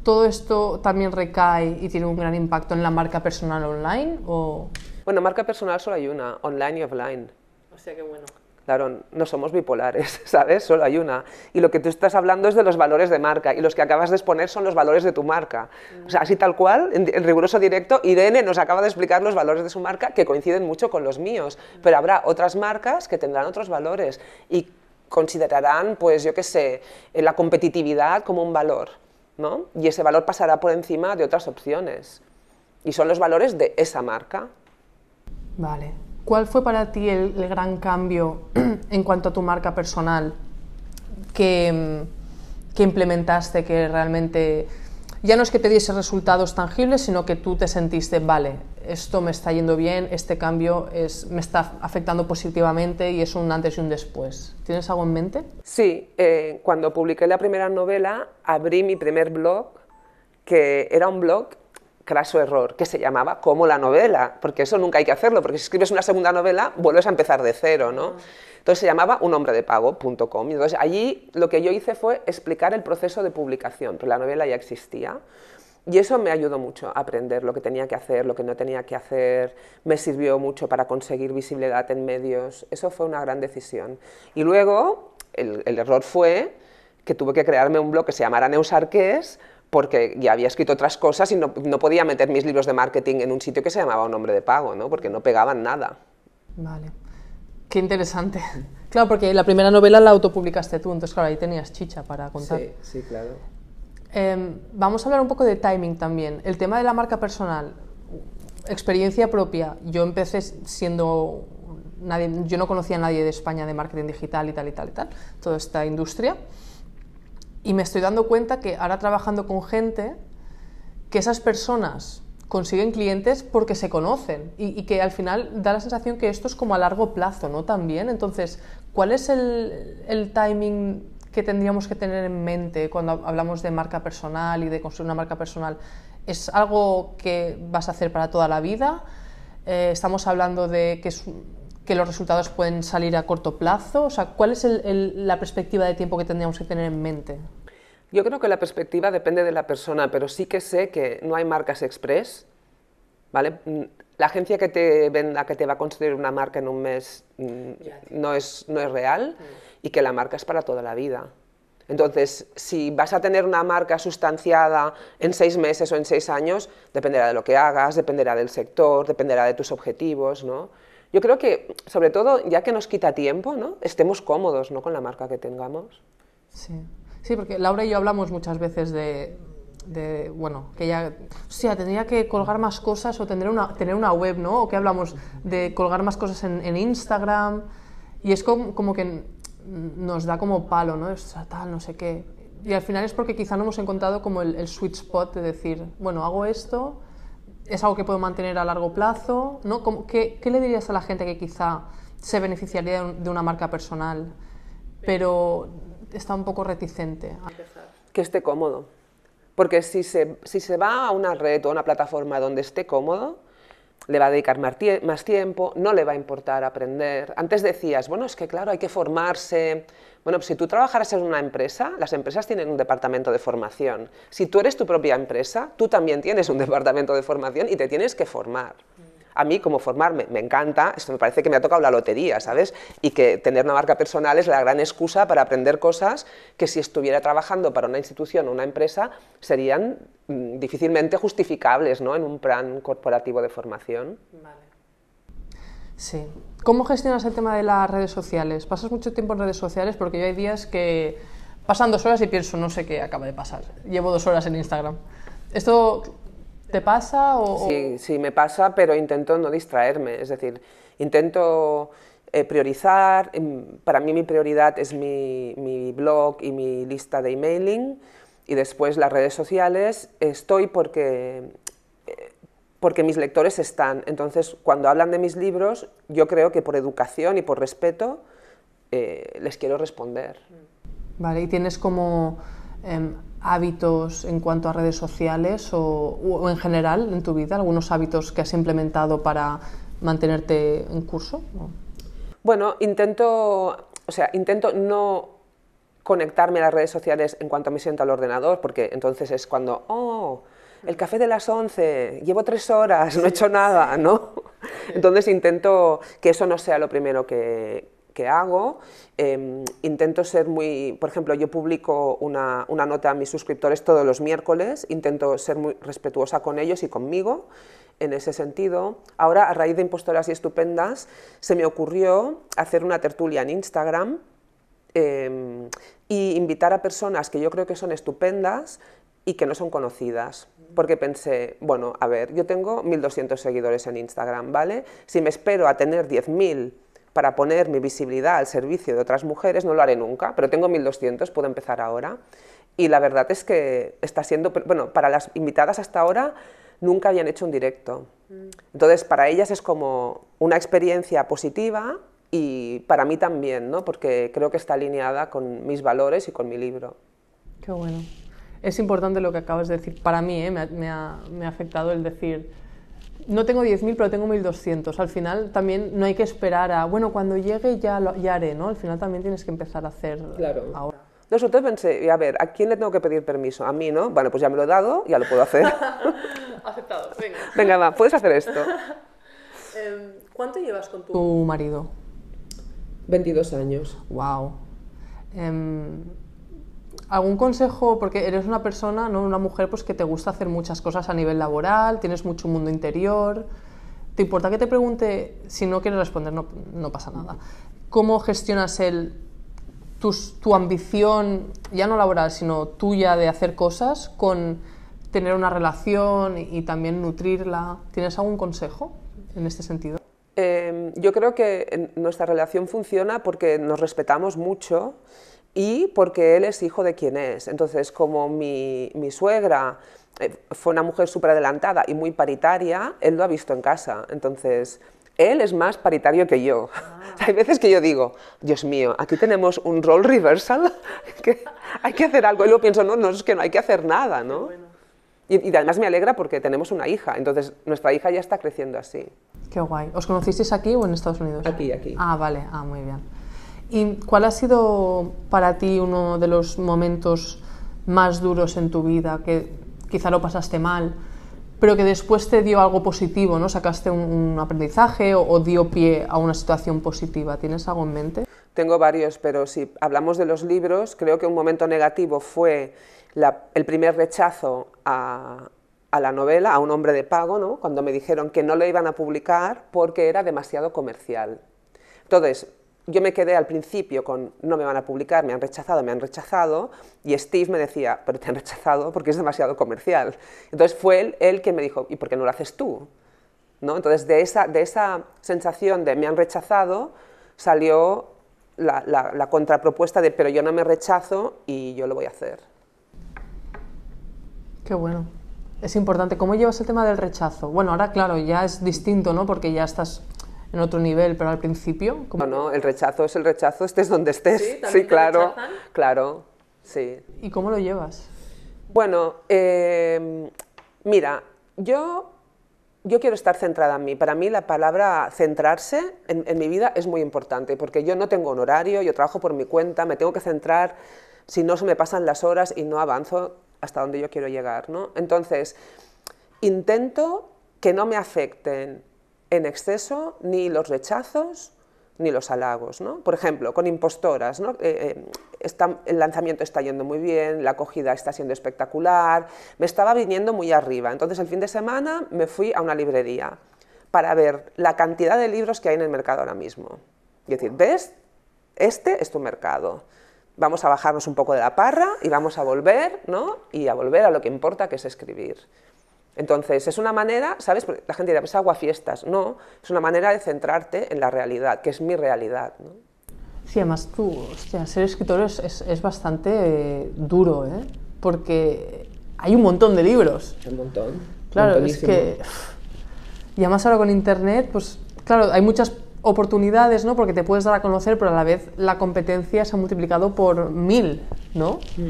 todo esto también recae y tiene un gran impacto en la marca personal online, ¿o? Bueno, marca personal solo hay una, online y offline. O sea que bueno. Claro, no somos bipolares, ¿sabes? Solo hay una. Y lo que tú estás hablando es de los valores de marca, y los que acabas de exponer son los valores de tu marca. O sea, así tal cual, en, en riguroso directo, Irene nos acaba de explicar los valores de su marca, que coinciden mucho con los míos, pero habrá otras marcas que tendrán otros valores y considerarán, pues yo qué sé, la competitividad como un valor, ¿no? Y ese valor pasará por encima de otras opciones. Y son los valores de esa marca. Vale. ¿Cuál fue para ti el, el gran cambio en cuanto a tu marca personal que, que implementaste, que realmente ya no es que te diese resultados tangibles, sino que tú te sentiste, vale, esto me está yendo bien, este cambio es, me está afectando positivamente y es un antes y un después? ¿Tienes algo en mente? Sí, eh, cuando publiqué la primera novela abrí mi primer blog, que era un blog craso error, que se llamaba como la novela, porque eso nunca hay que hacerlo, porque si escribes una segunda novela vuelves a empezar de cero, ¿no? Entonces se llamaba un hombre de pago punto com, y entonces allí lo que yo hice fue explicar el proceso de publicación, pero la novela ya existía, y eso me ayudó mucho a aprender lo que tenía que hacer, lo que no tenía que hacer, me sirvió mucho para conseguir visibilidad en medios, eso fue una gran decisión. Y luego el, el error fue que tuve que crearme un blog que se llamara Neus Arqués, porque ya había escrito otras cosas y no, no podía meter mis libros de marketing en un sitio que se llamaba Un Hombre de Pago, ¿no? Porque no pegaban nada. Vale. Qué interesante. Claro, porque la primera novela la autopublicaste tú, entonces claro, ahí tenías chicha para contar. Sí, sí, claro. Eh, vamos a hablar un poco de timing también. El tema de la marca personal, experiencia propia. Yo empecé siendo... Nadie, yo no conocía a nadie de España de marketing digital y tal y tal y tal. Toda esta industria. Y me estoy dando cuenta que ahora trabajando con gente, que esas personas consiguen clientes porque se conocen y, y que al final da la sensación que esto es como a largo plazo, ¿no? También, entonces, ¿cuál es el, el timing que tendríamos que tener en mente cuando hablamos de marca personal y de construir una marca personal? ¿Es algo que vas a hacer para toda la vida? Eh, ¿Estamos hablando de que es... que los resultados pueden salir a corto plazo? O sea, ¿cuál es el, el, la perspectiva de tiempo que tendríamos que tener en mente? Yo creo que la perspectiva depende de la persona, pero sí que sé que no hay marcas express, ¿vale? La agencia que te venda, que te va a construir una marca en un mes, no es, no es real, y que la marca es para toda la vida. Entonces, si vas a tener una marca sustanciada en seis meses o en seis años, dependerá de lo que hagas, dependerá del sector, dependerá de tus objetivos, ¿no? Yo creo que, sobre todo, ya que nos quita tiempo, ¿no? Estemos cómodos, ¿no?, con la marca que tengamos. Sí, sí, porque Laura y yo hablamos muchas veces de, de bueno, que ya, o sea, tendría que colgar más cosas o tener una, tener una web, ¿no? O que hablamos de colgar más cosas en, en Instagram, y es como, como que nos da como palo, ¿no? Es tal, no sé qué. Y al final es porque quizá no hemos encontrado como el, el sweet spot de decir, bueno, hago esto... ¿Es algo que puedo mantener a largo plazo, ¿no? ¿Qué, qué le dirías a la gente que quizá se beneficiaría de una marca personal, pero está un poco reticente? Que esté cómodo. Porque si se, si se va a una red o a una plataforma donde esté cómodo, le va a dedicar más tiempo, no le va a importar aprender. Antes decías, bueno, es que claro, hay que formarse. Bueno, pues si tú trabajaras en una empresa, las empresas tienen un departamento de formación. Si tú eres tu propia empresa, tú también tienes un departamento de formación y te tienes que formar. A mí, como formarme, me encanta, esto me parece que me ha tocado la lotería, ¿sabes? Y que tener una marca personal es la gran excusa para aprender cosas que si estuviera trabajando para una institución o una empresa serían mm, difícilmente justificables, ¿no?, en un plan corporativo de formación. Vale. Sí. ¿Cómo gestionas el tema de las redes sociales? ¿Pasas mucho tiempo en redes sociales? Porque yo hay días que... pasan dos horas y pienso, no sé qué acaba de pasar, llevo dos horas en Instagram. ¿Esto te pasa? O, o... Sí, sí, me pasa, pero intento no distraerme, es decir, intento eh, priorizar. Para mí mi prioridad es mi, mi blog y mi lista de emailing, y después las redes sociales. Estoy porque... Eh, porque mis lectores están, entonces cuando hablan de mis libros, yo creo que por educación y por respeto eh, les quiero responder. Vale, ¿y tienes como eh, hábitos en cuanto a redes sociales o, o en general en tu vida, algunos hábitos que has implementado para mantenerte en curso? Bueno, intento, o sea, intento no conectarme a las redes sociales en cuanto me siento al ordenador, porque entonces es cuando, oh, el café de las once, llevo tres horas, no he hecho nada, ¿no? Entonces intento que eso no sea lo primero que, que hago. Eh, intento ser muy... Por ejemplo, yo publico una, una nota a mis suscriptores todos los miércoles, intento ser muy respetuosa con ellos y conmigo en ese sentido. Ahora, a raíz de Impostoras y Estupendas, se me ocurrió hacer una tertulia en Instagram eh, y invitar a personas que yo creo que son estupendas y que no son conocidas, porque pensé, bueno, a ver, yo tengo mil doscientos seguidores en Instagram, ¿vale? Si me espero a tener diez mil para poner mi visibilidad al servicio de otras mujeres, no lo haré nunca, pero tengo mil doscientos, puedo empezar ahora. Y la verdad es que está siendo, bueno, para las invitadas hasta ahora nunca habían hecho un directo. Entonces, para ellas es como una experiencia positiva y para mí también, ¿no? Porque creo que está alineada con mis valores y con mi libro. Qué bueno. Es importante lo que acabas de decir. Para mí, ¿eh? me, ha, me, ha, me ha afectado el decir, no tengo diez mil, pero tengo mil doscientos. Al final también no hay que esperar a, bueno, cuando llegue ya, lo, ya haré, ¿no? Al final también tienes que empezar a hacer claro. Ahora. No, sobre todo pensé, a ver, ¿a quién le tengo que pedir permiso? A mí, ¿no? Bueno, pues ya me lo he dado, ya lo puedo hacer. Aceptado, venga. Venga, va, puedes hacer esto. eh, ¿Cuánto llevas con tu... tu marido? veintidós años. Wow. Eh... ¿Algún consejo? Porque eres una persona, ¿no? Una mujer pues, que te gusta hacer muchas cosas a nivel laboral, tienes mucho mundo interior. ¿Te importa que te pregunte? Si no quieres responder, no, no pasa nada. ¿Cómo gestionas el, tus, tu ambición, ya no laboral, sino tuya de hacer cosas, con tener una relación y, y también nutrirla? ¿Tienes algún consejo en este sentido? Eh, yo creo que nuestra relación funciona porque nos respetamos mucho y porque él es hijo de quien es. Entonces, como mi, mi suegra fue una mujer súper adelantada y muy paritaria, él lo ha visto en casa. Entonces, él es más paritario que yo. Ah. Hay veces que yo digo, Dios mío, aquí tenemos un role reversal, que hay que hacer algo. Y luego pienso, no, no, es que no hay que hacer nada, ¿no? Bueno. Y, y además me alegra porque tenemos una hija, entonces nuestra hija ya está creciendo así. Qué guay. ¿Os conocisteis aquí o en Estados Unidos? Aquí, aquí. Ah, vale, ah, muy bien. ¿Y cuál ha sido para ti uno de los momentos más duros en tu vida, que quizá lo pasaste mal, pero que después te dio algo positivo, ¿no? ¿Sacaste un, un aprendizaje o, o dio pie a una situación positiva? ¿Tienes algo en mente? Tengo varios, pero si hablamos de los libros, creo que un momento negativo fue la, el primer rechazo a, a la novela, a Un Hombre de Pago, ¿no? Cuando me dijeron que no lo iban a publicar porque era demasiado comercial. Entonces, yo me quedé al principio con, no me van a publicar, me han rechazado, me han rechazado, y Steve me decía, pero te han rechazado porque es demasiado comercial. Entonces fue él, él que me dijo, ¿y por qué no lo haces tú? ¿No? Entonces de esa, de esa sensación de me han rechazado salió la, la, la contrapropuesta de, pero yo no me rechazo y yo lo voy a hacer. Qué bueno. Es importante. ¿Cómo llevas el tema del rechazo? Bueno, ahora claro, ya es distinto, ¿no? Porque ya estás en otro nivel, pero al principio... ¿cómo? No, no, el rechazo es el rechazo, estés donde estés. Sí, sí, claro, claro, sí. ¿Y cómo lo llevas? Bueno, eh, mira, yo, yo quiero estar centrada en mí. Para mí la palabra centrarse en, en mi vida es muy importante, porque yo no tengo un horario, yo trabajo por mi cuenta, me tengo que centrar, si no se me pasan las horas y no avanzo hasta donde yo quiero llegar, ¿no? Entonces, intento que no me afecten en exceso ni los rechazos ni los halagos, ¿no? Por ejemplo, con Impostoras, ¿no? eh, eh, está, el lanzamiento está yendo muy bien, la acogida está siendo espectacular, me estaba viniendo muy arriba. Entonces el fin de semana me fui a una librería para ver la cantidad de libros que hay en el mercado ahora mismo. Y decir, ¿ves? Este es tu mercado. vamos a bajarnos un poco de la parra y vamos a volver, ¿no? Y a volver a lo que importa, que es escribir. Entonces, es una manera, ¿sabes? La gente dirá, pues aguafiestas. No, es una manera de centrarte en la realidad, que es mi realidad, ¿no? Sí, además tú, hostia, ser escritor es, es, es bastante eh, duro, ¿eh? Porque hay un montón de libros. Un montón. Claro, es que... Y además ahora con internet, pues claro, hay muchas oportunidades, ¿no? Porque te puedes dar a conocer, pero a la vez la competencia se ha multiplicado por mil, ¿no? Mm.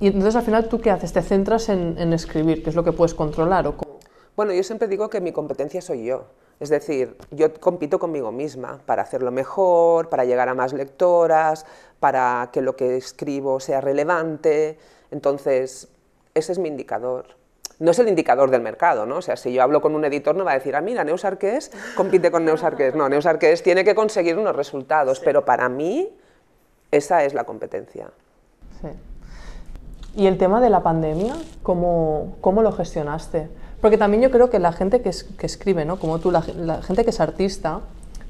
Y entonces al final, ¿tú qué haces? ¿Te centras en, en escribir? ¿Qué es lo que puedes controlar? ¿O cómo? Bueno, yo siempre digo que mi competencia soy yo. Es decir, yo compito conmigo misma para hacerlo mejor, para llegar a más lectoras, para que lo que escribo sea relevante. Entonces, ese es mi indicador. No es el indicador del mercado, ¿no? O sea, si yo hablo con un editor no va a decir, ah, mira, Neus Arqués compite con Neus Arqués. No, Neus Arqués tiene que conseguir unos resultados, sí. Pero para mí esa es la competencia. Sí. ¿Y el tema de la pandemia, cómo, cómo lo gestionaste? Porque también yo creo que la gente que, es, que escribe, ¿no? Como tú, la, la gente que es artista,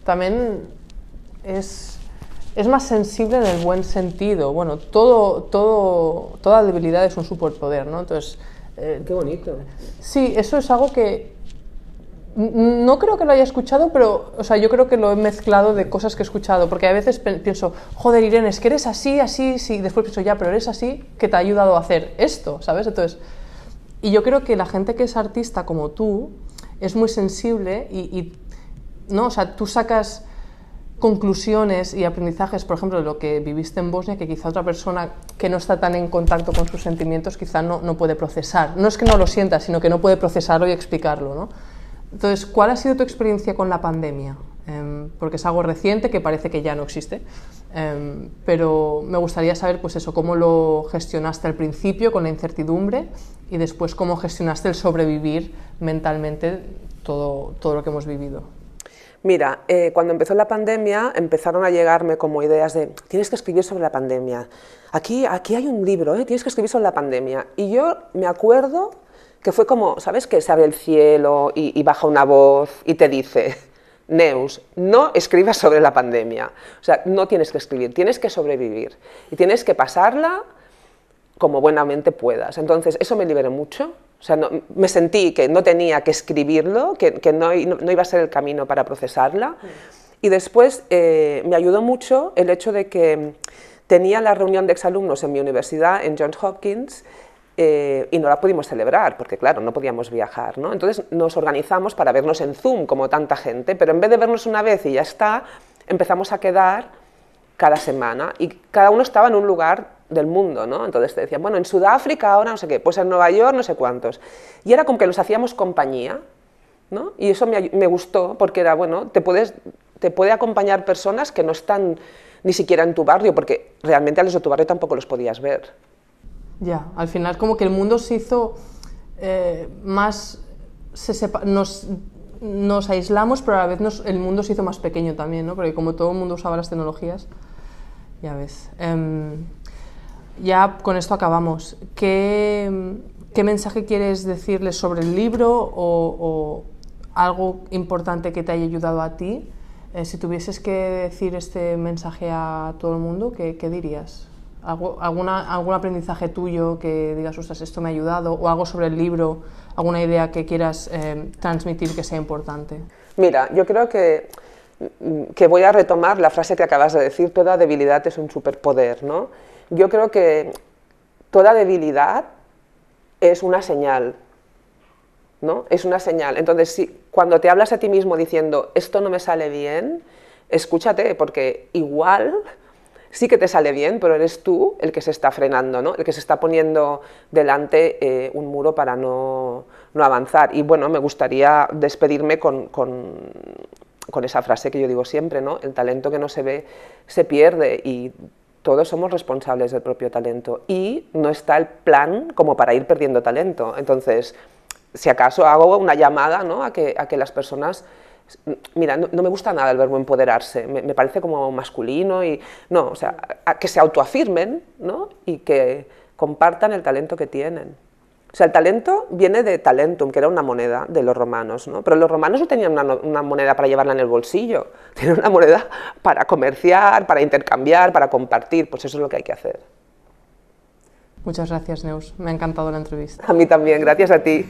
también es, es más sensible en el buen sentido. Bueno, todo, todo, toda debilidad es un superpoder, ¿no? Entonces... Eh, qué bonito. Sí, eso es algo que no creo que lo haya escuchado, pero o sea, yo creo que lo he mezclado de cosas que he escuchado, porque a veces pienso, joder, Irene, es que eres así, así, sí, y después pienso, ya, pero eres así, que te ha ayudado a hacer esto, ¿sabes? Entonces, y yo creo que la gente que es artista como tú es muy sensible y, y no, o sea, tú sacas conclusiones y aprendizajes, por ejemplo, de lo que viviste en Bosnia, que quizá otra persona que no está tan en contacto con sus sentimientos quizá no, no puede procesar. No es que no lo sienta, sino que no puede procesarlo y explicarlo, ¿no? Entonces, ¿cuál ha sido tu experiencia con la pandemia? Eh, porque es algo reciente que parece que ya no existe, eh, pero me gustaría saber, pues eso, cómo lo gestionaste al principio con la incertidumbre y después cómo gestionaste el sobrevivir mentalmente todo, todo lo que hemos vivido. Mira, eh, cuando empezó la pandemia empezaron a llegarme como ideas de tienes que escribir sobre la pandemia, aquí, aquí hay un libro, ¿eh? Tienes que escribir sobre la pandemia. Y yo me acuerdo que fue como, ¿sabes? Que se abre el cielo y, y baja una voz y te dice, Neus, no escribas sobre la pandemia, o sea, no tienes que escribir, tienes que sobrevivir y tienes que pasarla como buenamente puedas. Entonces, eso me liberó mucho. O sea, no, me sentí que no tenía que escribirlo, que, que no, no iba a ser el camino para procesarla. Sí. Y después eh, me ayudó mucho el hecho de que tenía la reunión de exalumnos en mi universidad, en Johns Hopkins, eh, y no la pudimos celebrar, porque claro, no podíamos viajar, ¿no? Entonces nos organizamos para vernos en Zoom, como tanta gente, pero en vez de vernos una vez y ya está, empezamos a quedar cada semana, y cada uno estaba en un lugar del mundo, ¿no? Entonces te decían, bueno, en Sudáfrica ahora no sé qué, pues en Nueva York no sé cuántos, y era como que nos hacíamos compañía, ¿no? Y eso me, me gustó, porque era, bueno, te, puedes, te puede acompañar personas que no están ni siquiera en tu barrio, porque realmente a los de tu barrio tampoco los podías ver. Ya, al final como que el mundo se hizo eh, más, se sepa, nos, nos aislamos, pero a la vez nos, el mundo se hizo más pequeño también, ¿no? Porque como todo el mundo usaba las tecnologías, ya ves. Um, Ya con esto acabamos. ¿Qué, qué mensaje quieres decirles sobre el libro o, o algo importante que te haya ayudado a ti? Eh, si tuvieses que decir este mensaje a todo el mundo, ¿qué, qué dirías? ¿Algo, alguna, ¿Algún aprendizaje tuyo que digas, ostras, esto me ha ayudado? ¿O algo sobre el libro, alguna idea que quieras eh, transmitir que sea importante? Mira, yo creo que, que voy a retomar la frase que acabas de decir, toda debilidad es un superpoder, ¿no? Yo creo que toda debilidad es una señal, ¿no? Es una señal. Entonces, si, cuando te hablas a ti mismo diciendo, esto no me sale bien, escúchate, porque igual sí que te sale bien, pero eres tú el que se está frenando, ¿no? El que se está poniendo delante eh, un muro para no, no avanzar. Y bueno, me gustaría despedirme con... con con esa frase que yo digo siempre, ¿no? El talento que no se ve se pierde y todos somos responsables del propio talento y no está el plan como para ir perdiendo talento. Entonces, si acaso hago una llamada, ¿no? a, que, a que las personas... Mira, no, no me gusta nada el verbo empoderarse, me, me parece como masculino y... No, o sea, a, a que se autoafirmen, ¿no? Y que compartan el talento que tienen. O sea, el talento viene de talentum, que era una moneda de los romanos, ¿no? Pero los romanos no tenían una, una moneda para llevarla en el bolsillo, tenían una moneda para comerciar, para intercambiar, para compartir, pues eso es lo que hay que hacer. Muchas gracias, Neus, me ha encantado la entrevista. A mí también, gracias a ti.